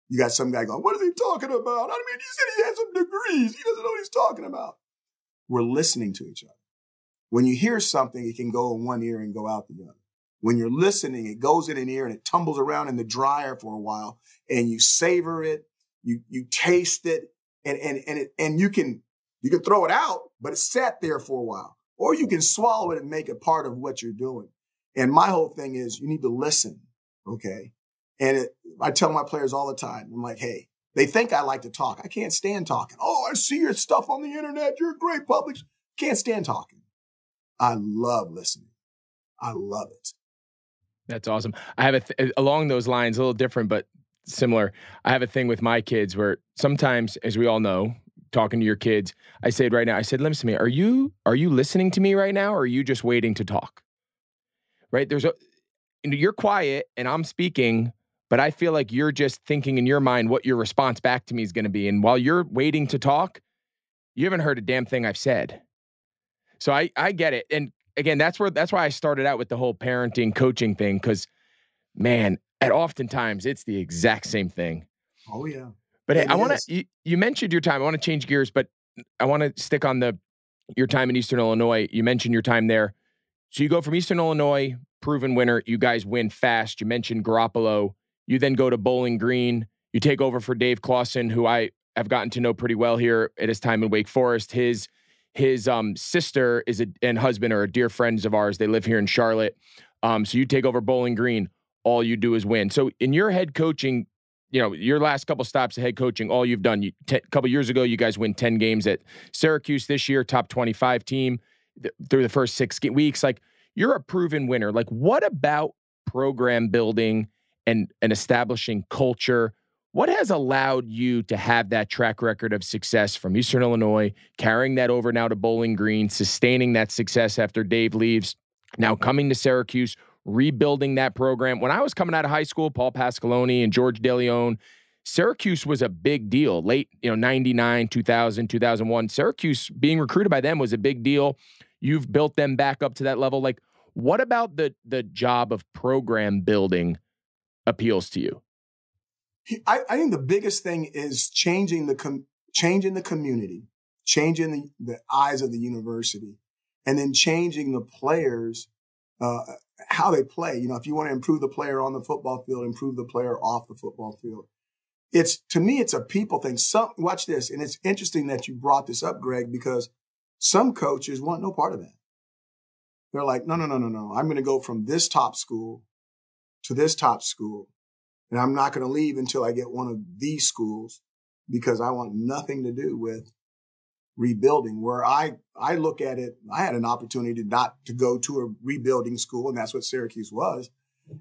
You got some guy going, what is he talking about? I mean, he said he has some degrees. He doesn't know what he's talking about. We're listening to each other. When you hear something, it can go in one ear and go out the other. When you're listening, it goes in an ear and it tumbles around in the dryer for a while, and you savor it, you taste it, and you can throw it out, but it sat there for a while. Or you can swallow it and make it part of what you're doing. And my whole thing is you need to listen, okay? And I tell my players all the time, I'm like, hey, they think I like to talk. I can't stand talking. Oh, I see your stuff on the internet. You're a great public. Can't stand talking. I love listening. I love it. That's awesome. I have along those lines, a little different, but similar. I have a thing with my kids where sometimes, as we all know, talking to your kids, I said right now, I said, listen to me. Are you listening to me right now? Or are you just waiting to talk? Right? You're quiet and I'm speaking, but I feel like you're just thinking in your mind what your response back to me is going to be. And while you're waiting to talk, you haven't heard a damn thing I've said. So I get it. And again, that's why I started out with the whole parenting coaching thing, because man, at oftentimes it's the exact same thing. Oh yeah. But hey, you mentioned your time. I want to change gears, but I want to stick on your time in Eastern Illinois. You mentioned your time there. So you go from Eastern Illinois, proven winner. You guys win fast. You mentioned Garoppolo. You then go to Bowling Green. You take over for Dave Clawson, who I have gotten to know pretty well here at his time in Wake Forest. His sister and husband are dear friends of ours. They live here in Charlotte. So you take over Bowling Green. All you do is win. So in your head coaching, your last couple stops of head coaching, all you've done, a couple years ago, you guys win 10 games at Syracuse this year, top 25 team. Through the first 6 weeks, like, you're a proven winner. Like, what about program building and establishing culture? What has allowed you to have that track record of success from Eastern Illinois, carrying that over now to Bowling Green, sustaining that success after Dave leaves, now coming to Syracuse, rebuilding that program? When I was coming out of high school, Paul Pasqualoni and George DeLeon, Syracuse was a big deal. Late, 99, 2000, 2001, Syracuse being recruited by them was a big deal. You've built them back up to that level. Like, what about the job of program building appeals to you? I think the biggest thing is changing the community, changing the eyes of the university, and then changing the players, how they play. You know, if you want to improve the player on the football field, improve the player off the football field. It's, to me, it's a people thing. Watch this. And it's interesting that you brought this up, Greg, because some coaches want no part of that. They're like, no, no, no, no, no. I'm going to go from this top school to this top school. And I'm not going to leave until I get one of these schools because I want nothing to do with rebuilding. Where I look at it, I had an opportunity not to go to a rebuilding school, and that's what Syracuse was.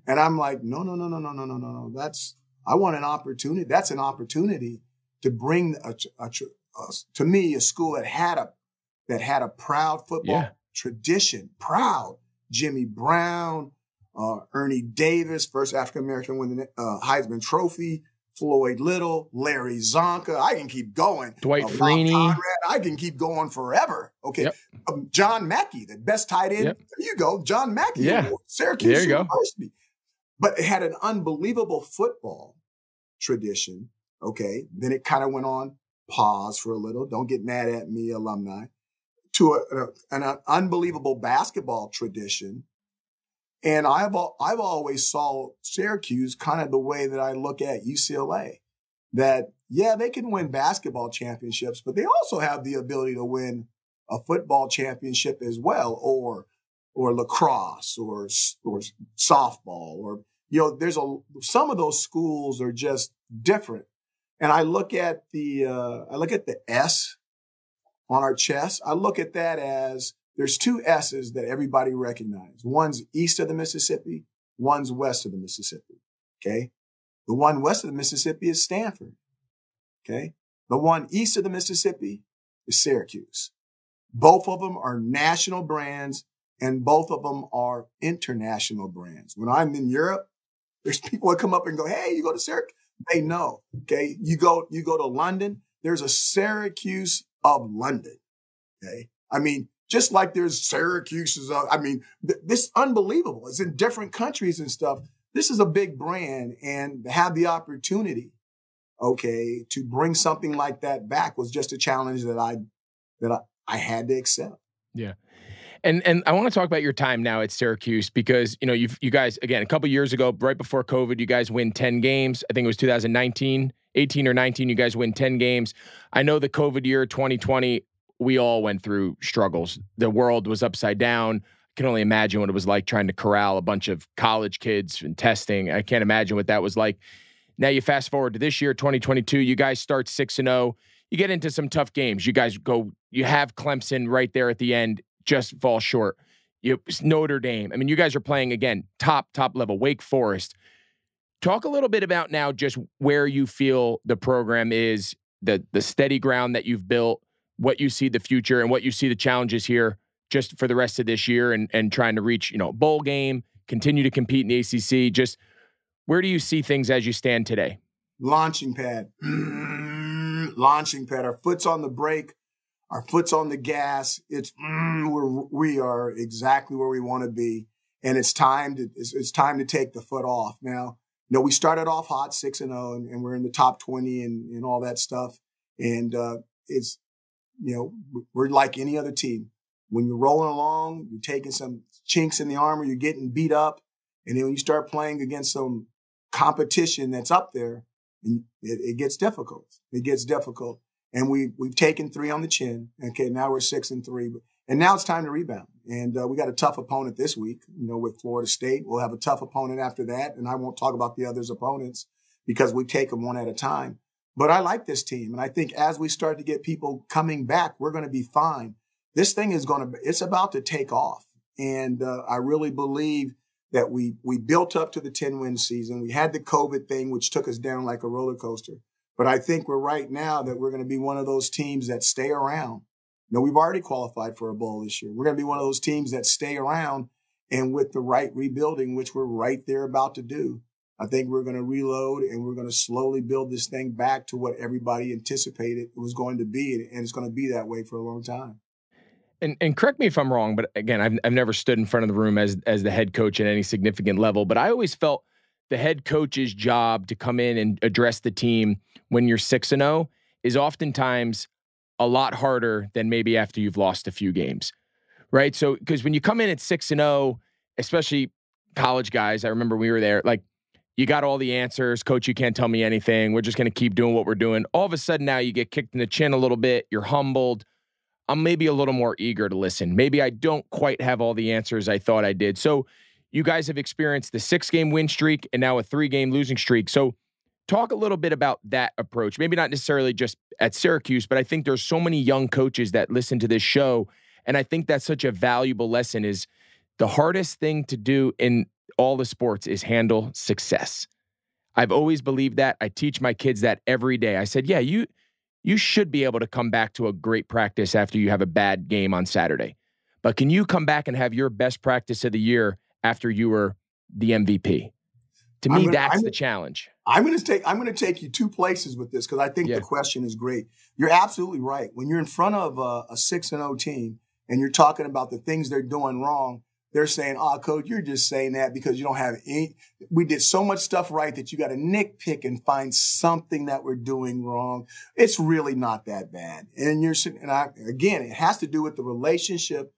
And I'm like, no, no, no, no, no, no, no, no, no. That's, I want an opportunity. That's an opportunity to bring to me, a school that had a proud football tradition, proud Jimmy Brown, Ernie Davis, first African-American win the Heisman Trophy, Floyd Little, Larry Zonka. I can keep going. Dwight Freeney. Conrad, I can keep going forever. Okay. Yep. John Mackey, the best tight end. Yep. There you go. John Mackey. Yeah. Syracuse there you University. Go. But it had an unbelievable football tradition. Okay. Then it kind of went on pause for a little. Don't get mad at me, alumni. To an unbelievable basketball tradition. And I've always saw Syracuse kind of the way that I look at UCLA, that, yeah, they can win basketball championships, but they also have the ability to win a football championship as well, or lacrosse, or softball, or, you know, there's some of those schools are just different. And I look at the S on our chest. I look at that as, there's two S's that everybody recognizes. One's east of the Mississippi, one's west of the Mississippi, okay? The one west of the Mississippi is Stanford, okay? The one east of the Mississippi is Syracuse. Both of them are national brands, and both of them are international brands. When I'm in Europe, there's people that come up and go, hey, you go to Syracuse? They know, okay? You go to London, there's a Syracuse of London, okay? I mean, just like there's Syracuse's, I mean, this unbelievable. It's in different countries and stuff. This is a big brand, and to have the opportunity, okay, to bring something like that back was just a challenge that I had to accept. Yeah. And I want to talk about your time now at Syracuse, because, you know, you guys, again, a couple of years ago, right before COVID, you guys win 10 games. I think it was 2019, 18 or 19, you guys win 10 games. I know the COVID year, 2020, we all went through struggles. The world was upside down. I can only imagine what it was like trying to corral a bunch of college kids and testing. I can't imagine what that was like. Now you fast forward to this year, 2022, you guys start 6-0. You get into some tough games. You guys go, you have Clemson right there at the end, just fall short. Notre Dame. I mean, you guys are playing, again, top level, Wake Forest. Talk a little bit about now just where you feel the program is, the steady ground that you've built, what you see the future and what you see the challenges here just for the rest of this year, and trying to reach, you know, bowl game, continue to compete in the ACC. Just where do you see things as you stand today? Launching pad, launching pad. Our foot's on the brake. Our foot's on the gas. It's, we are exactly where we want to be. And it's time to take the foot off. Now, you know, we started off hot 6-0 and we're in the top 20 and all that stuff. And, it's, you know, we're like any other team. When you're rolling along, you're taking some chinks in the armor, you're getting beat up. And then when you start playing against some competition that's up there, it gets difficult. It gets difficult. And we've taken 3 on the chin. Okay, now we're 6-3. And now it's time to rebound. And we got a tough opponent this week, you know, with Florida State. We'll have a tough opponent after that. And I won't talk about the other's opponents because we take them one at a time. But I like this team. And I think as we start to get people coming back, we're going to be fine. This thing is going to, it's about to take off. And I really believe that we built up to the 10-win season. We had the COVID thing, which took us down like a roller coaster. But I think we're right now that we're going to be one of those teams that stay around. You know, we've already qualified for a bowl this year. We're going to be one of those teams that stay around, and with the right rebuilding, which we're right there about to do, I think we're going to reload and we're going to slowly build this thing back to what everybody anticipated it was going to be. And it's going to be that way for a long time. And correct me if I'm wrong, but again, I've never stood in front of the room as the head coach at any significant level, but I always felt the head coach's job to come in and address the team when you're 6-0 is oftentimes a lot harder than maybe after you've lost a few games, right? So, because when you come in at 6-0, especially college guys, I remember we were there, like, you got all the answers. Coach, you can't tell me anything. We're just going to keep doing what we're doing. All of a sudden now you get kicked in the chin a little bit. You're humbled. I'm maybe a little more eager to listen. Maybe I don't quite have all the answers I thought I did. So you guys have experienced the 6-game win streak and now a 3-game losing streak. So talk a little bit about that approach. Maybe not necessarily just at Syracuse, but I think there's so many young coaches that listen to this show. And I think that's such a valuable lesson is the hardest thing to do in all the sports is handle success. I've always believed that. I teach my kids that every day. I said, yeah, you should be able to come back to a great practice after you have a bad game on Saturday, but can you come back and have your best practice of the year after you were the MVP? To me, that's the challenge. I'm going to take you two places with this, because I think the question is great. You're absolutely right. When you're in front of a 6-0 team and you're talking about the things they're doing wrong, they're saying, oh, coach, you're just saying that because you don't have any. We did so much stuff right that you got to nitpick and find something that we're doing wrong. It's really not that bad. And you're sitting, and again, it has to do with the relationship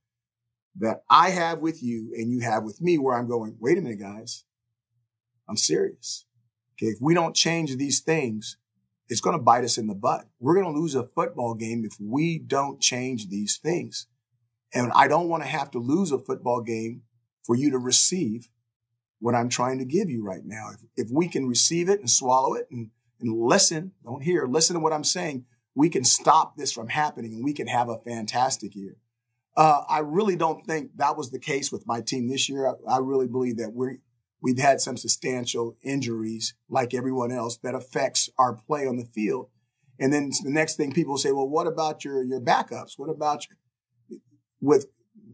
that I have with you and you have with me, where I'm going, wait a minute, guys, I'm serious. Okay, if we don't change these things, it's going to bite us in the butt. We're going to lose a football game if we don't change these things. And I don't want to have to lose a football game for you to receive what I'm trying to give you right now. If we can receive it and swallow it and listen, don't hear, listen to what I'm saying, we can stop this from happening and we can have a fantastic year. I really don't think that was the case with my team this year. I really believe that we've had some substantial injuries like everyone else that affects our play on the field. And then the next thing people say, well, what about your backups? What about your... With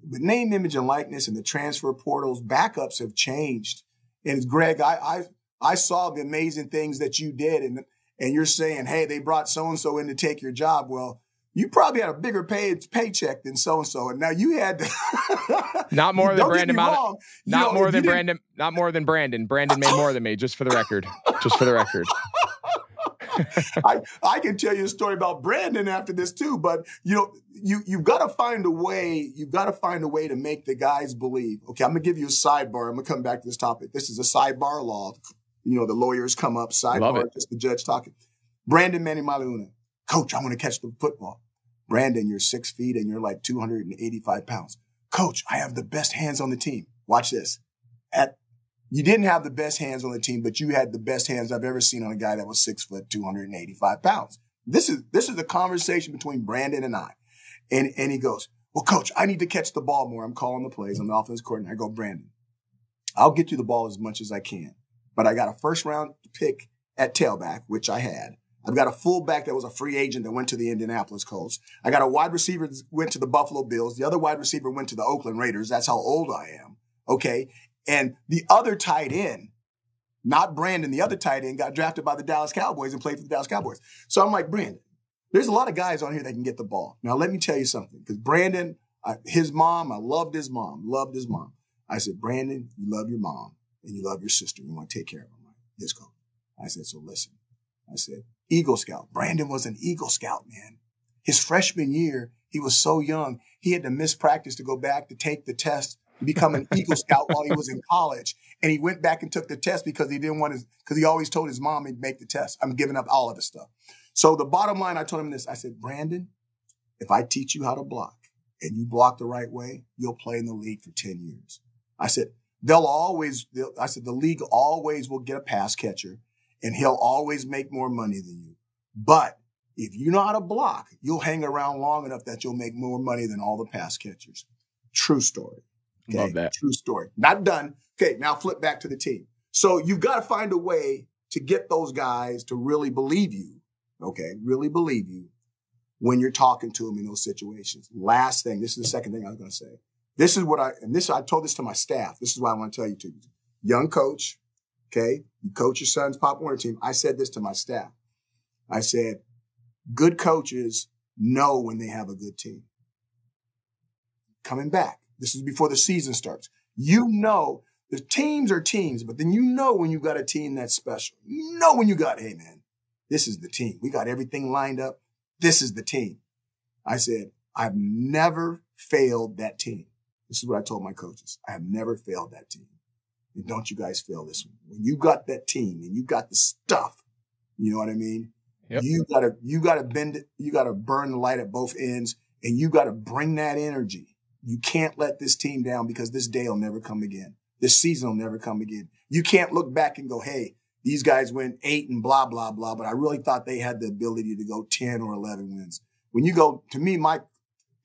name, image, and likeness and the transfer portals, backups have changed. And Greg, I saw the amazing things that you did, and you're saying, hey, they brought so-and-so in to take your job. Well, you probably had a bigger paycheck than so-and-so, and now you had to not more than Brandon. Not more than Brandon. Brandon made more than me, just for the record. Just for the record. I can tell you a story about Brandon after this too, but you know, you've got to find a way. You've got to find a way to make the guys believe. Okay, I'm gonna give you a sidebar. I'm gonna come back to this topic. This is a sidebar law. You know, the lawyers come up sidebar, just the judge talking. Brandon Manimaluna, coach, I want to catch the football. Brandon, you're 6 feet and you're like 285 pounds. Coach, I have the best hands on the team. Watch this. You didn't have the best hands on the team, but you had the best hands I've ever seen on a guy that was 6 foot, 285 pounds. This is a conversation between Brandon and I. And he goes, well, coach, I need to catch the ball more. I'm calling the plays. I'm the offense coordinator. I go, Brandon, I'll get you the ball as much as I can, but I got a first round pick at tailback, which I had. I've got a fullback that was a free agent that went to the Indianapolis Colts. I got a wide receiver that went to the Buffalo Bills. The other wide receiver went to the Oakland Raiders. That's how old I am. Okay. And the other tight end, not Brandon, the other tight end got drafted by the Dallas Cowboys and played for the Dallas Cowboys. So I'm like, Brandon, there's a lot of guys on here that can get the ball. Now, let me tell you something. Because Brandon, his mom, I loved his mom, loved his mom. I said, Brandon, you love your mom and you love your sister. You want to take care of them. Like, yes, coach. I said, so listen. I said, Eagle Scout. Brandon was an Eagle Scout, man. His freshman year, he was so young, he had to miss practice to go back to take the test to become an Eagle Scout while he was in college. And he went back and took the test because he didn't want his, because he always told his mom he'd make the test. I'm giving up all of this stuff. So the bottom line, I told him this. I said, Brandon, if I teach you how to block and you block the right way, you'll play in the league for 10 years. I said, the league always will get a pass catcher and he'll always make more money than you. But if you know how to block, you'll hang around long enough that you'll make more money than all the pass catchers. True story. Okay. Love that. True story. Not done. Okay, now flip back to the team. So you've got to find a way to get those guys to really believe you, okay, really believe you when you're talking to them in those situations. Last thing, this is the second thing I was going to say. This is what I told this to my staff. This is why I want to tell you to. Young coach, okay, you coach your son's Pop Warner team. I said this to my staff. I said, good coaches know when they have a good team. Coming back. This is before the season starts. You know, The teams are teams, but then you know when you got a team that's special. You know when you got, hey, man, this is the team. We got everything lined up. This is the team. I said, I've never failed that team. This is what I told my coaches. I have never failed that team. And don't you guys fail this one. When you got that team and you got the stuff, you know what I mean? Yep. You gotta bend it. You gotta burn the light at both ends, and you gotta bring that energy. You can't let this team down, because this day will never come again. This season will never come again. You can't look back and go, hey, these guys went 8 and blah, blah, blah, but I really thought they had the ability to go 10 or 11 wins. When you go, to me, my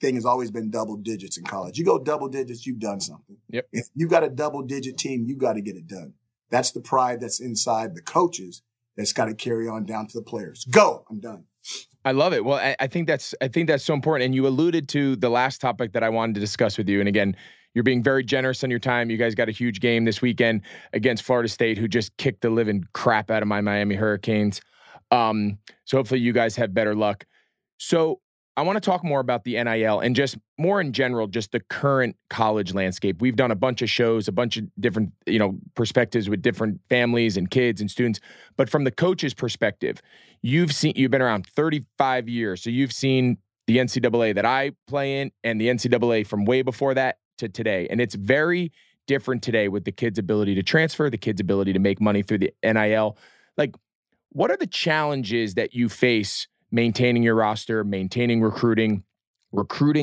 thing has always been double digits in college. You go double digits, you've done something. Yep. If you got a double digit team, you got to get it done. That's the pride that's inside the coaches that's got to carry on down to the players. Go, I'm done. I love it. Well, I think that's so important. And you alluded to the last topic that I wanted to discuss with you. And again, you're being very generous on your time. You guys got a huge game this weekend against Florida State, who just kicked the living crap out of my Miami Hurricanes. So hopefully you guys have better luck. So I want to talk more about the NIL and just more in general, just the current college landscape. We've done a bunch of shows, a bunch of different, you know, perspectives with different families and kids and students. But from the coach's perspective, you've been around 35 years. So you've seen the NCAA that I play in and the NCAA from way before that to today. And it's very different today with the kids' ability to transfer, the kids' ability to make money through the NIL. Like, what are the challenges that you face maintaining your roster, maintaining recruiting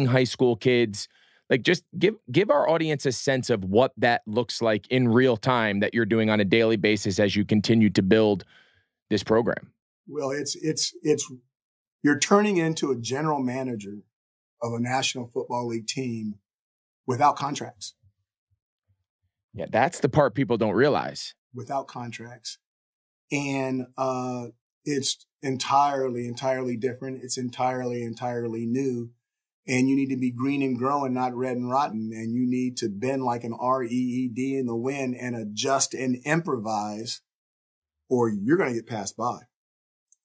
high school kids? Like, just give our audience a sense of what that looks like in real time that you're doing on a daily basis as you continue to build this program. Well, you're turning into a general manager of a National Football League team without contracts. Yeah, that's the part people don't realize. Without contracts. And it's entirely different. It's entirely new. And you need to be green and growing, not red and rotten. And you need to bend like an R-E-E-D in the wind and adjust and improvise, or you're going to get passed by.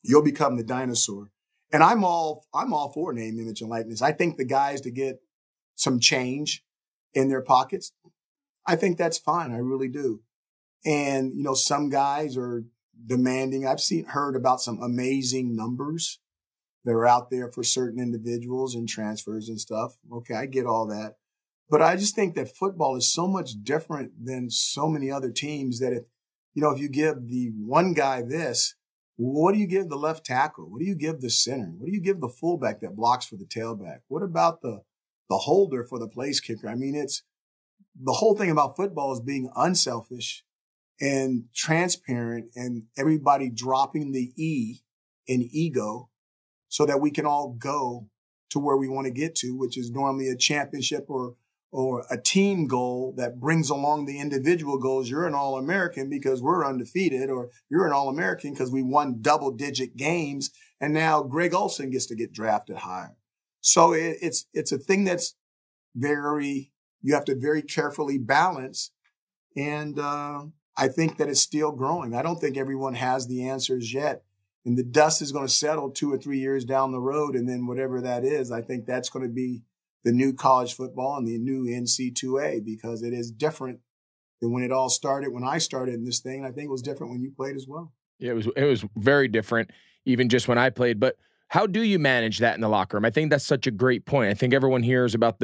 You'll become the dinosaur. And I'm all for name, image, and likeness. I think the guys to get some change in their pockets, I think that's fine. I really do. And, you know, some guys are demanding. I've heard about some amazing numbers that are out there for certain individuals and transfers and stuff. Okay, I get all that. But I just think that football is so much different than so many other teams that if you give the one guy this, what do you give the left tackle? What do you give the center? What do you give the fullback that blocks for the tailback? What about the holder for the place kicker? I mean, it's the whole thing about football is being unselfish and transparent, and everybody dropping the E in ego so that we can all go to where we want to get to, which is normally a championship or a team goal that brings along the individual goals. You're an All-American because we're undefeated, or you're an All-American because we won double-digit games, and now Greg Olsen gets to get drafted higher. So it's a thing that's you have to very carefully balance. And I think that it's still growing. I don't think everyone has the answers yet. And the dust is going to settle 2 or 3 years down the road. And then whatever that is, I think that's going to be the new college football and the new NC2A, because it is different than when it all started, when I started in this thing. And I think it was different when you played as well. Yeah, it was very different, even just when I played. But how do you manage that in the locker room? I think that's such a great point. I think everyone hears about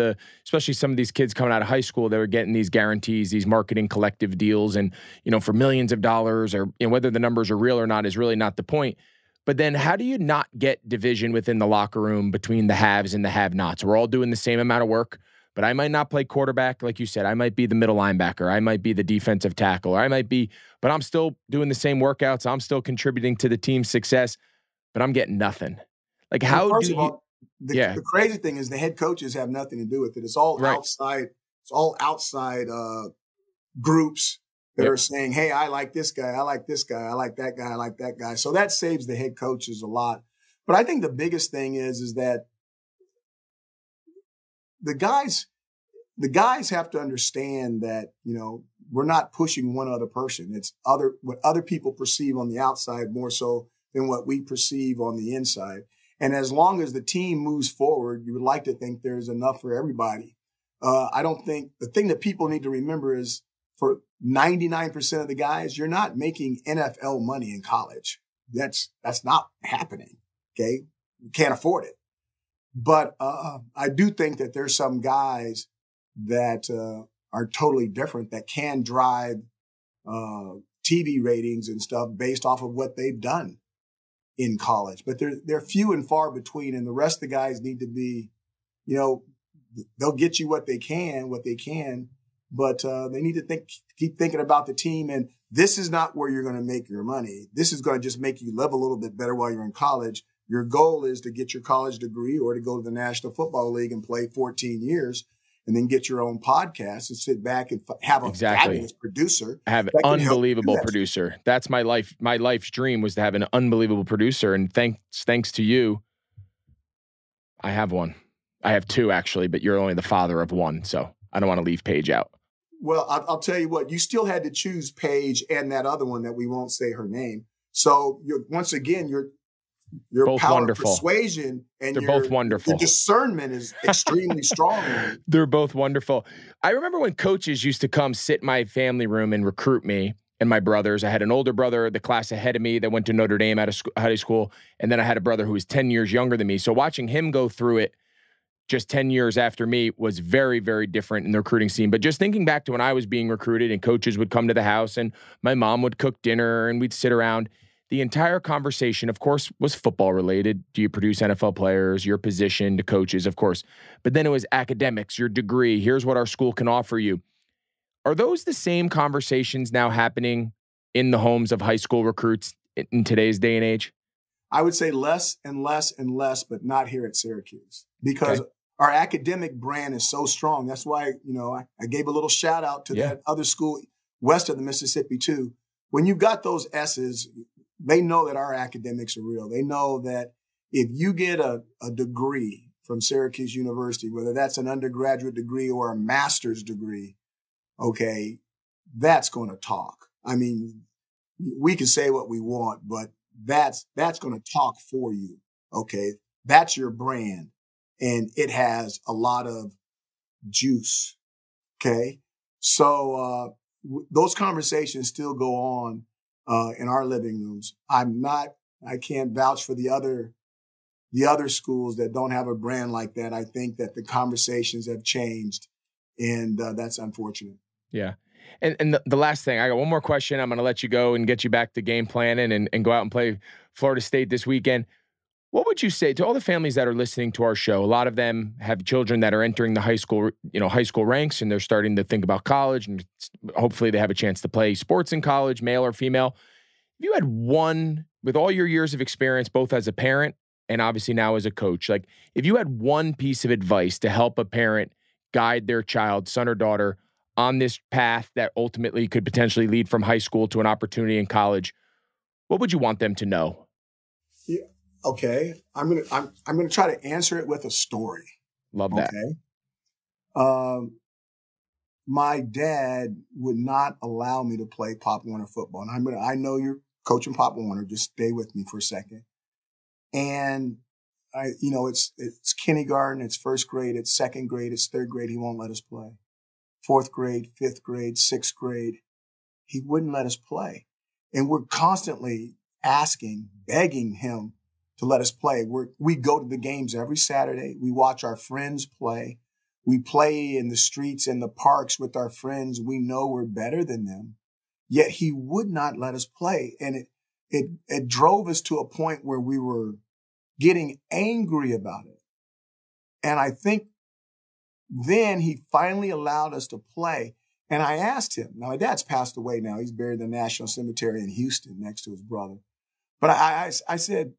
especially some of these kids coming out of high school, they were getting these guarantees, these marketing collective deals, and, you know, for millions of dollars, or, you know, whether the numbers are real or not is really not the point. But then how do you not get division within the locker room between the haves and the have-nots? We're all doing the same amount of work, but I might not play quarterback. Like you said, I might be the middle linebacker. I might be the defensive tackle, or but I'm still doing the same workouts. I'm still contributing to the team's success, but I'm getting nothing. Like, how do you? The crazy thing is the head coaches have nothing to do with it. It's all outside. It's all outside groups that are saying, "Hey, I like this guy. I like this guy. I like that guy. I like that guy." So that saves the head coaches a lot. But I think the biggest thing is that the guys have to understand that, you know, we're not pushing one other person. It's what other people perceive on the outside more so than what we perceive on the inside. And as long as the team moves forward, you would like to think there's enough for everybody. I don't think the thing that people need to remember is for 99% of the guys, you're not making NFL money in college. That's not happening. Okay. You can't afford it. But I do think that there's some guys that are totally different that can drive TV ratings and stuff based off of what they've done in college. But they're few and far between, and the rest of the guys need to be, you know, they'll get you what they can, but they need to keep thinking about the team. And this is not where you're going to make your money. This is going to just make you live a little bit better while you're in college. Your goal is to get your college degree or to go to the National Football League and play 14 years and then get your own podcast and sit back and have a fabulous producer. I have an unbelievable producer. That's my life. My life's dream was to have an unbelievable producer. And thanks to you, I have one. I have two, actually, but you're only the father of one. So I don't want to leave Paige out. Well, I'll tell you what, you still had to choose Paige and that other one that we won't say her name. So you're, once again, your both power wonderful. Of persuasion and they're both wonderful. Your discernment is extremely strong. They're both wonderful. I remember when coaches used to come sit in my family room and recruit me and my brothers. I had an older brother, the class ahead of me, that went to Notre Dame out of high school. And then I had a brother who was 10 years younger than me. So watching him go through it just 10 years after me was very, very different in the recruiting scene. But just thinking back to when I was being recruited and coaches would come to the house and my mom would cook dinner and we'd sit around. The entire conversation, of course, was football related. Do you produce NFL players, your position to coaches, of course. But then it was academics, your degree. Here's what our school can offer you. Are those the same conversations now happening in the homes of high school recruits in today's day and age? I would say less and less and less, but not here at Syracuse because our academic brand is so strong. That's why, you know, I gave a little shout out to that other school west of the Mississippi too. When you've got those S's, they know that our academics are real. They know that if you get a degree from Syracuse University, whether that's an undergraduate degree or a master's degree, okay, that's going to talk. I mean, we can say what we want, but that's going to talk for you. Okay. That's your brand. And it has a lot of juice. Okay. So, those conversations still go on. In our living rooms. I can't vouch for the other schools that don't have a brand like that. I think that the conversations have changed and that's unfortunate. Yeah. And the last thing, I got one more question. I'm going to let you go and get you back to game planning and go out and play Florida State this weekend. What would you say to all the families that are listening to our show? A lot of them have children that are entering the high school ranks, and they're starting to think about college, and hopefully they have a chance to play sports in college, male or female. If you had one, with all your years of experience, both as a parent and obviously now as a coach, like if you had one piece of advice to help a parent guide their child, son or daughter, on this path that ultimately could potentially lead from high school to an opportunity in college, what would you want them to know? Yeah. Okay, I'm gonna try to answer it with a story. Love that. Okay? My dad would not allow me to play Pop Warner football, and I know you're coaching Pop Warner. Just stay with me for a second. And you know, it's kindergarten, it's first grade, it's second grade, it's third grade. He won't let us play. Fourth grade, fifth grade, sixth grade, he wouldn't let us play, and we're constantly asking, begging him to let us play. We go to the games every Saturday. We watch our friends play. We play in the streets and the parks with our friends. We know we're better than them. Yet he would not let us play. And it drove us to a point where we were getting angry about it. And I think then he finally allowed us to play. And I asked him, now my dad's passed away now. He's buried in the National Cemetery in Houston next to his brother. But I said,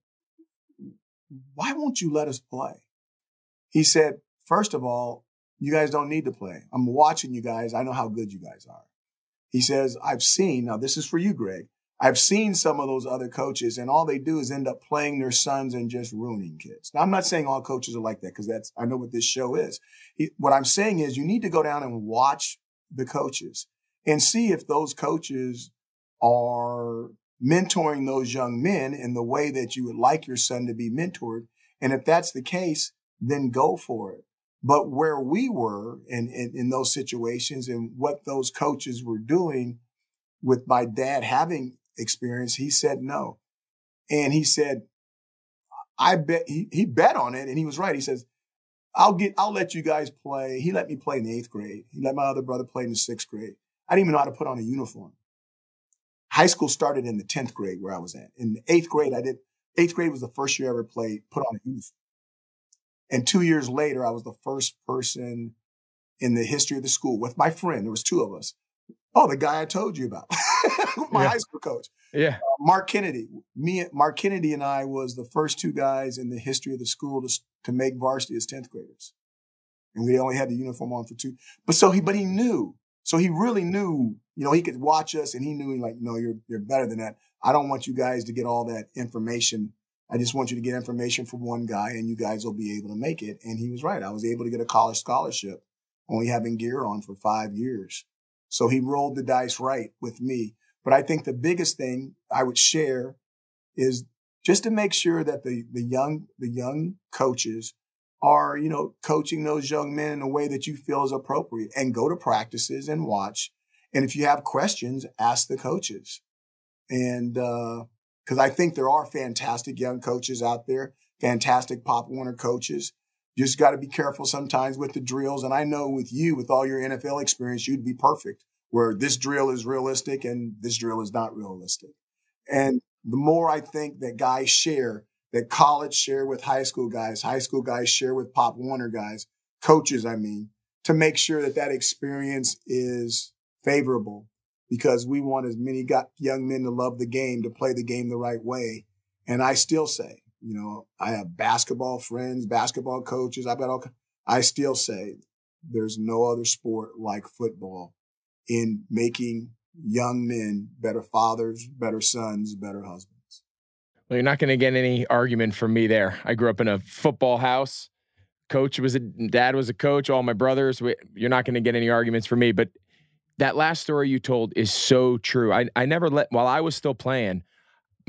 why won't you let us play? He said, first of all, you guys don't need to play. I'm watching you guys. I know how good you guys are. He says, I've seen, now this is for you, Greg. I've seen some of those other coaches, and all they do is end up playing their sons and just ruining kids. Now, I'm not saying all coaches are like that because that's, I know what this show is. What I'm saying is you need to go down and watch the coaches and see if those coaches are mentoring those young men in the way that you would like your son to be mentored. And if that's the case, then go for it. But where we were in those situations and what those coaches were doing, with my dad having experience, he said no. And he said, I bet, he bet on it. And he was right. He says, I'll let you guys play. He let me play in the 8th grade. He let my other brother play in the 6th grade. I didn't even know how to put on a uniform. High school started in the 10th grade where I was at. In the 8th grade, 8th grade was the first year I ever played, put on a uniform. And 2 years later, I was the first person in the history of the school with my friend. There was two of us. Oh, the guy I told you about, my high school coach. Yeah. Mark Kennedy. Mark Kennedy and I was the first two guys in the history of the school to make varsity as 10th graders. And we only had the uniform on for two. But he knew. So he really knew, you know, he could watch us and he knew, like, no, you're better than that. I don't want you guys to get all that information. I just want you to get information from one guy and you guys will be able to make it. And he was right. I was able to get a college scholarship, only having gear on for 5 years. So he rolled the dice right with me. But I think the biggest thing I would share is just to make sure that the young coaches are, you know, coaching those young men in a way that you feel is appropriate, and go to practices and watch. And if you have questions, ask the coaches. And because I think there are fantastic young coaches out there, fantastic Pop Warner coaches. You just got to be careful sometimes with the drills. And I know with you, with all your NFL experience, you'd be perfect where this drill is realistic and this drill is not realistic. And the more I think that guys share, that college share with high school guys share with Pop Warner guys, coaches, I mean, to make sure that that experience is favorable, because we want as many young men to love the game, to play the game the right way. And I still say, you know, I have basketball friends, basketball coaches. I still say there's no other sport like football in making young men better fathers, better sons, better husbands. Well, you're not going to get any argument from me there. I grew up in a football house. Dad was a coach. All my brothers. You're not going to get any arguments from me. But that last story you told is so true. I never let, while I was still playing,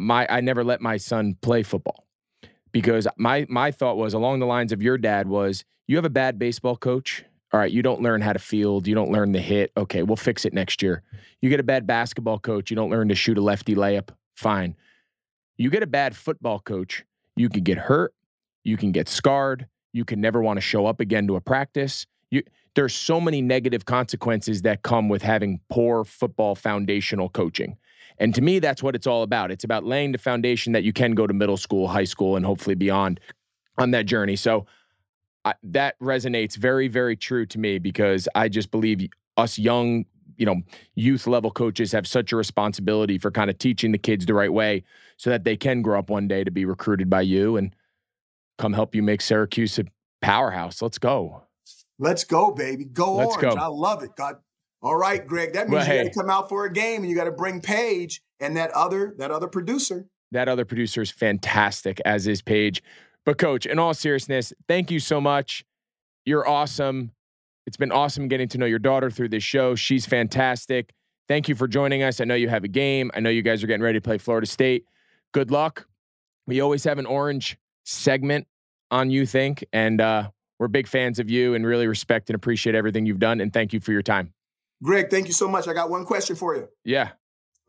I never let my son play football. Because my thought was along the lines of your dad was, you have a bad baseball coach. All right, you don't learn how to field. You don't learn the hit. Okay, we'll fix it next year. You get a bad basketball coach. You don't learn to shoot a lefty layup. Fine. You get a bad football coach. You can get hurt. You can get scarred. You can never want to show up again to a practice. There's so many negative consequences that come with having poor football foundational coaching. And to me, that's what it's all about. It's about laying the foundation that you can go to middle school, high school, and hopefully beyond on that journey. So that resonates very, very true to me, because I just believe us young, you know, youth level coaches have such a responsibility for kind of teaching the kids the right way so that they can grow up one day to be recruited by you and come help you make Syracuse a powerhouse. Let's go. Let's go, baby. Go Orange. Go. I love it. God. All right, Greg, that means you got to come out for a game and you got to bring Paige and that other producer. That other producer is fantastic, as is Paige. But Coach, in all seriousness, thank you so much. You're awesome. It's been awesome getting to know your daughter through this show. She's fantastic. Thank you for joining us. I know you have a game. I know you guys are getting ready to play Florida State. Good luck. We always have an Orange segment on You Think, and we're big fans of you and really respect and appreciate everything you've done, and thank you for your time. Greg, thank you so much. I got one question for you. Yeah.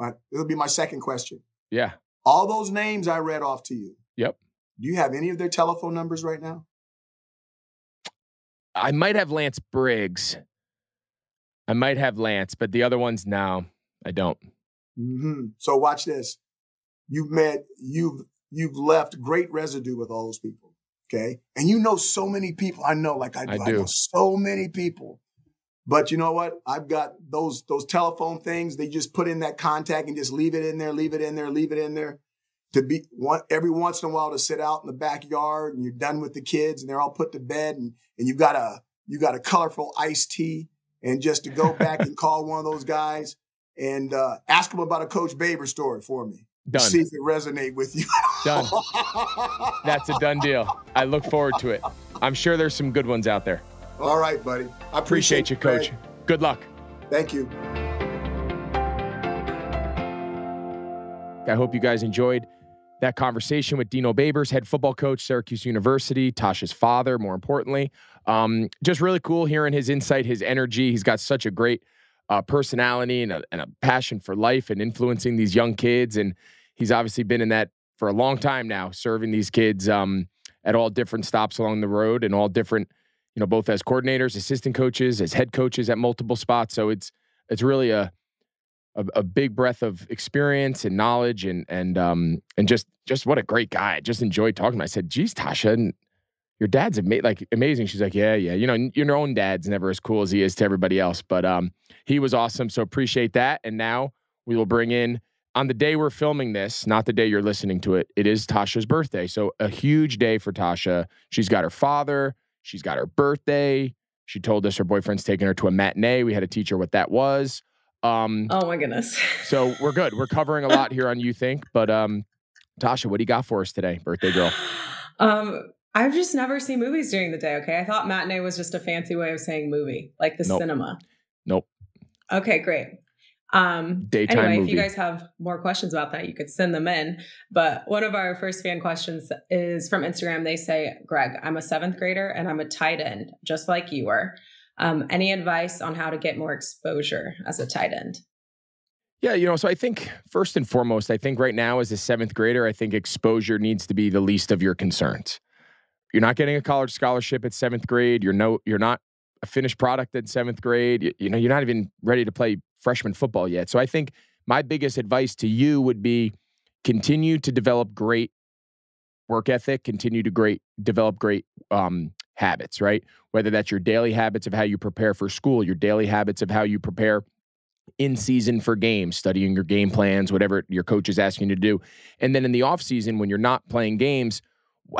All right. It'll be my second question. Yeah. All those names I read off to you. Yep. Do you have any of their telephone numbers right now? I might have Lance Briggs. I might have Lance, but the other ones, no, I don't. Mm-hmm. So watch this. You've left great residue with all those people. Okay. And you know so many people. I know, like I know so many people. But you know what? I've got those telephone things. They just put in that contact and just leave it in there, leave it in there, leave it in there. To be every once in a while to sit out in the backyard and you're done with the kids and they're all put to bed and you got a colorful iced tea, and just to go back and call one of those guys and ask them about a Coach Baber story for me. Done. See if it resonates with you. Done. That's a done deal. I look forward to it. I'm sure there's some good ones out there. All right, buddy. I appreciate you, Coach. Greg. Good luck. Thank you. I hope you guys enjoyed That conversation with Dino Babers, head football coach, Syracuse University, Tasha's father, more importantly. Just really cool hearing his insight, his energy. He's got such a great personality and a passion for life and influencing these young kids. And he's obviously been in that for a long time now, serving these kids at all different stops along the road and all different, you know, both as coordinators, assistant coaches, as head coaches at multiple spots. So it's really a big breadth of experience and knowledge and just what a great guy. I just enjoyed talking to him. I said, geez, Tasha, and your dad's amazing. She's like, yeah. You know, your own dad's never as cool as he is to everybody else, but he was awesome. So appreciate that. And now we will bring in, on the day we're filming this, not the day you're listening to it, it is Tasha's birthday. So a huge day for Tasha. She's got her father. She's got her birthday. She told us her boyfriend's taking her to a matinee. We had to teach her what that was. Oh my goodness. So we're good. We're covering a lot here on You Think, but, Tasha, what do you got for us today? Birthday girl. I've just never seen movies during the day. Okay. I thought matinee was just a fancy way of saying movie, like the cinema. Nope. Okay, great. Daytime anyway, movie. If you guys have more questions about that, you could send them in. But one of our first fan questions is from Instagram. They say, Greg, I'm a seventh grader and I'm a tight end, just like you were. Any advice on how to get more exposure as a tight end? Yeah, you know, so I think first and foremost, I think right now as a seventh grader, I think exposure needs to be the least of your concerns. You're not getting a college scholarship at seventh grade. You're not a finished product at seventh grade. You know, you're not even ready to play freshman football yet. So I think my biggest advice to you would be continue to develop great work ethic, continue to develop great habits, right? Whether that's your daily habits of how you prepare for school, your daily habits of how you prepare in season for games, studying your game plans, whatever your coach is asking you to do. And then in the off season, when you're not playing games,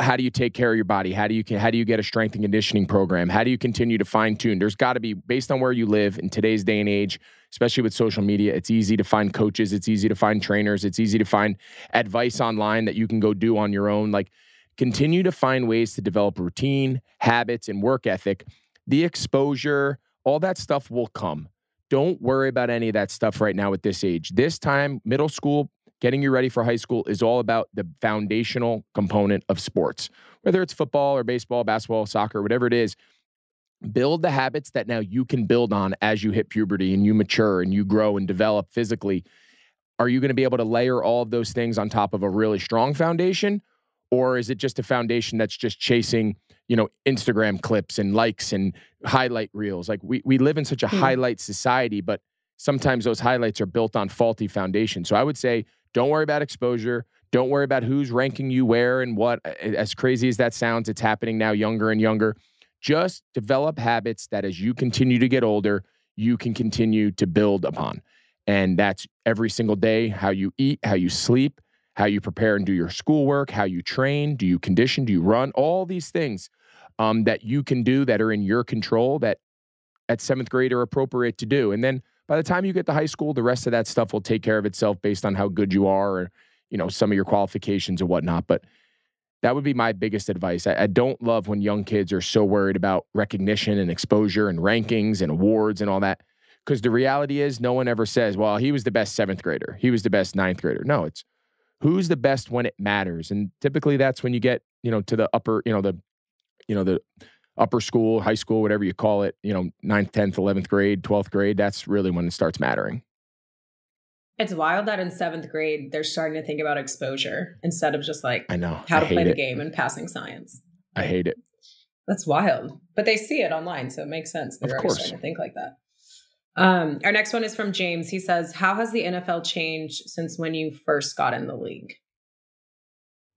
how do you take care of your body? How do you get a strength and conditioning program? How do you continue to fine tune? There's got to be, based on where you live in today's day and age, especially with social media, it's easy to find coaches. It's easy to find trainers. It's easy to find advice online that you can go do on your own. Like, continue to find ways to develop routine, habits, and work ethic. The exposure, all that stuff will come. Don't worry about any of that stuff right now at this age. This time, middle school, getting you ready for high school is all about the foundational component of sports, whether it's football or baseball, basketball, soccer, whatever it is. Build the habits that now you can build on as you hit puberty and you mature and you grow and develop physically. Are you going to be able to layer all of those things on top of a really strong foundation? Or is it just a foundation that's just chasing, you know, Instagram clips and likes and highlight reels? Like we live in such a highlight society, but sometimes those highlights are built on faulty foundations. So I would say, don't worry about exposure. Don't worry about who's ranking you where and what. As crazy as that sounds, it's happening now younger and younger. Just develop habits that as you continue to get older, you can continue to build upon. And that's every single day, how you eat, how you sleep, how you prepare and do your schoolwork, how you train, do you condition, do you run, all these things that you can do that are in your control that at seventh grade are appropriate to do. And then by the time you get to high school, the rest of that stuff will take care of itself based on how good you are or, you know, some of your qualifications and whatnot. But that would be my biggest advice. I don't love when young kids are so worried about recognition and exposure and rankings and awards and all that. Because the reality is no one ever says, well, he was the best seventh grader. He was the best ninth grader. No, it's who's the best when it matters. And typically that's when you get, you know, to the upper, the upper school, high school, whatever you call it, you know, 9th, 10th, 11th grade, 12th grade, that's really when it starts mattering. It's wild that in 7th grade, they're starting to think about exposure instead of just like how to play the game and passing science. I hate it. That's wild. But they see it online, so it makes sense. They're already starting to think like that. Our next one is from James. He says, how has the NFL changed since when you first got in the league?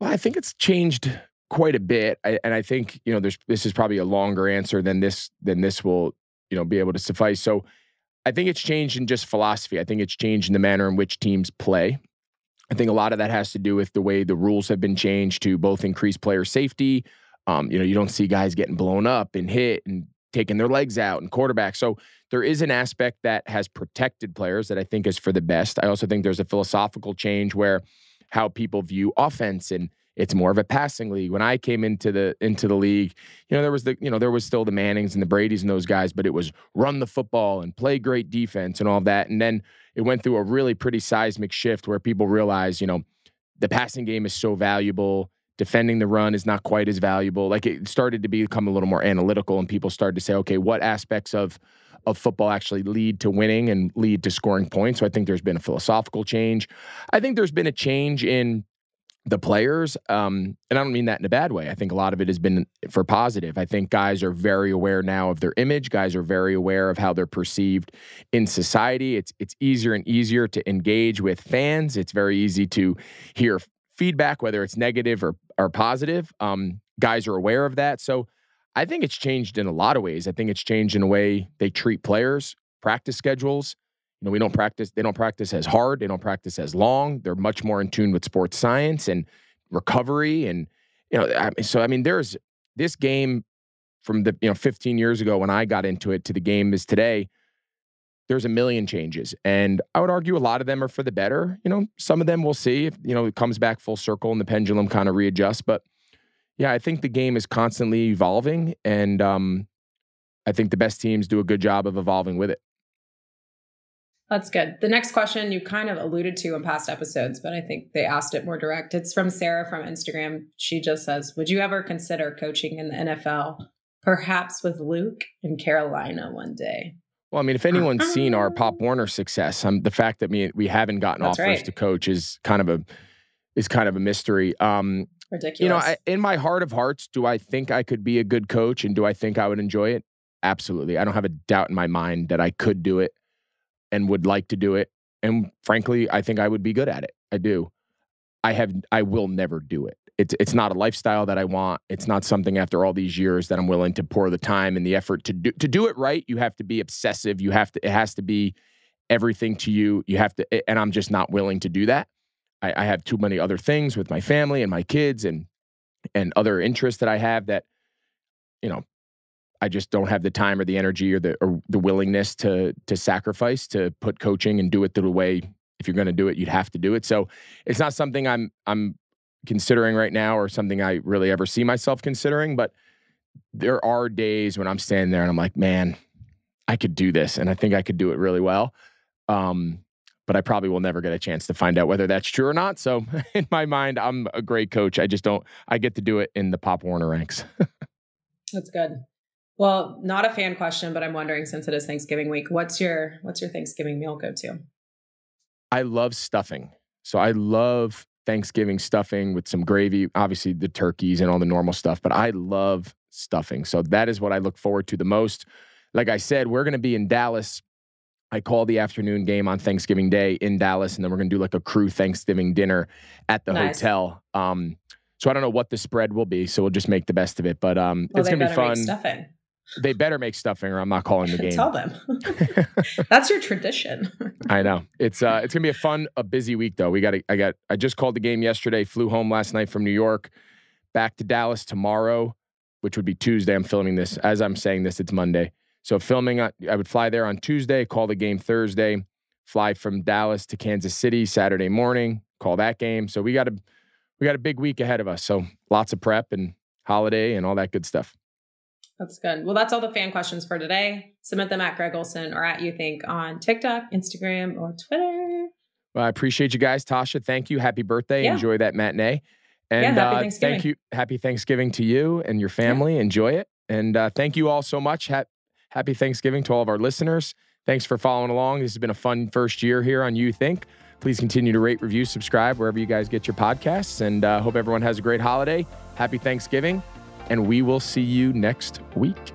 Well, I think it's changed quite a bit. I think, you know, this is probably a longer answer than this will, you know, be able to suffice. So I think it's changed in just philosophy. I think it's changed in the manner in which teams play. I think a lot of that has to do with the way the rules have been changed to both increase player safety. You know, you don't see guys getting blown up and hit and taking their legs out and quarterbacks. So there is an aspect that has protected players that I think is for the best. I also think there's a philosophical change where how people view offense, and it's more of a passing league. When I came into the league, you know, there was still the Mannings and the Bradys and those guys, but it was run the football and play great defense and all that. And then it went through a really pretty seismic shift where people realized, you know, the passing game is so valuable. Defending the run is not quite as valuable. Like, it started to become a little more analytical, and people started to say, okay, what aspects of football actually lead to winning and lead to scoring points? So I think there's been a philosophical change. I think there's been a change in the players. And I don't mean that in a bad way. I think a lot of it has been for positive. I think guys are very aware now of their image. Guys are very aware of how they're perceived in society. It's easier and easier to engage with fans. It's very easy to hear feedback, whether it's negative or positive. Guys are aware of that. So I think it's changed in a lot of ways. I think it's changed in a way they treat players, practice schedules. You know, they don't practice as hard. They don't practice as long. They're much more in tune with sports science and recovery. And, you know, I mean, there's this game from the, 15 years ago when I got into it to the game is today, there's a million changes. And I would argue a lot of them are for the better. You know, some of them we'll see if, it comes back full circle and the pendulum kind of readjusts. But yeah, I think the game is constantly evolving, and I think the best teams do a good job of evolving with it. That's good. The next question you kind of alluded to in past episodes, but I think they asked it more direct. It's from Sarah from Instagram. She just says, would you ever consider coaching in the NFL, perhaps with Luke in Carolina one day? Well, I mean, if anyone's seen our Pop Warner success, the fact that we haven't gotten offers to coach is kind of a mystery. Ridiculous. In my heart of hearts, do I think I could be a good coach, and do I think I would enjoy it? Absolutely. I don't have a doubt in my mind that I could do it and would like to do it. And frankly, I think I would be good at it. I do. I will never do it. It's not a lifestyle that I want. It's not something after all these years that I'm willing to pour the time and the effort to do. To do it right, you have to be obsessive. It has to be everything to you. And I'm just not willing to do that. I have too many other things with my family and my kids and other interests that I have that, I just don't have the time or the energy or the willingness to sacrifice, to put coaching and do it the way, if you're going to do it, you'd have to do it. So it's not something I'm considering right now, or something I really ever see myself considering, but there are days when I'm standing there and I'm like, man, I could do this. And I think I could do it really well. But I probably will never get a chance to find out whether that's true or not. So in my mind, I'm a great coach. I get to do it in the Pop Warner ranks. That's good. Well, not a fan question, but I'm wondering, since it is Thanksgiving week, what's your Thanksgiving meal go-to? I love stuffing. So I love Thanksgiving stuffing with some gravy, obviously the turkeys and all the normal stuff, but I love stuffing. So that is what I look forward to the most. Like I said, we're going to be in Dallas. I call the afternoon game on Thanksgiving Day in Dallas, and then we're going to do like a crew Thanksgiving dinner at the hotel. So I don't know what the spread will be, so we'll just make the best of it. But it's going to be fun. They better make stuffing, or I'm not calling the game. Tell them. That's your tradition. I know. It's going to be a busy week though. I just called the game yesterday, flew home last night from New York, back to Dallas tomorrow, which would be Tuesday. I'm filming this as I'm saying this. It's Monday. So I would fly there on Tuesday, call the game Thursday, fly from Dallas to Kansas City Saturday morning, call that game. So we got a big week ahead of us. So lots of prep and holiday and all that good stuff. That's good. Well, that's all the fan questions for today. Submit them at Greg Olson or at You Think on TikTok, Instagram, or Twitter. Well, I appreciate you guys. Tasha, thank you. Happy birthday. Yeah. Enjoy that matinee. And happy Thanksgiving. Thank you. Happy Thanksgiving to you and your family. Yeah. Enjoy it. And thank you all so much. Happy Thanksgiving to all of our listeners. Thanks for following along. This has been a fun first year here on You Think. Please continue to rate, review, subscribe wherever you guys get your podcasts. And hope everyone has a great holiday. Happy Thanksgiving. And we will see you next week.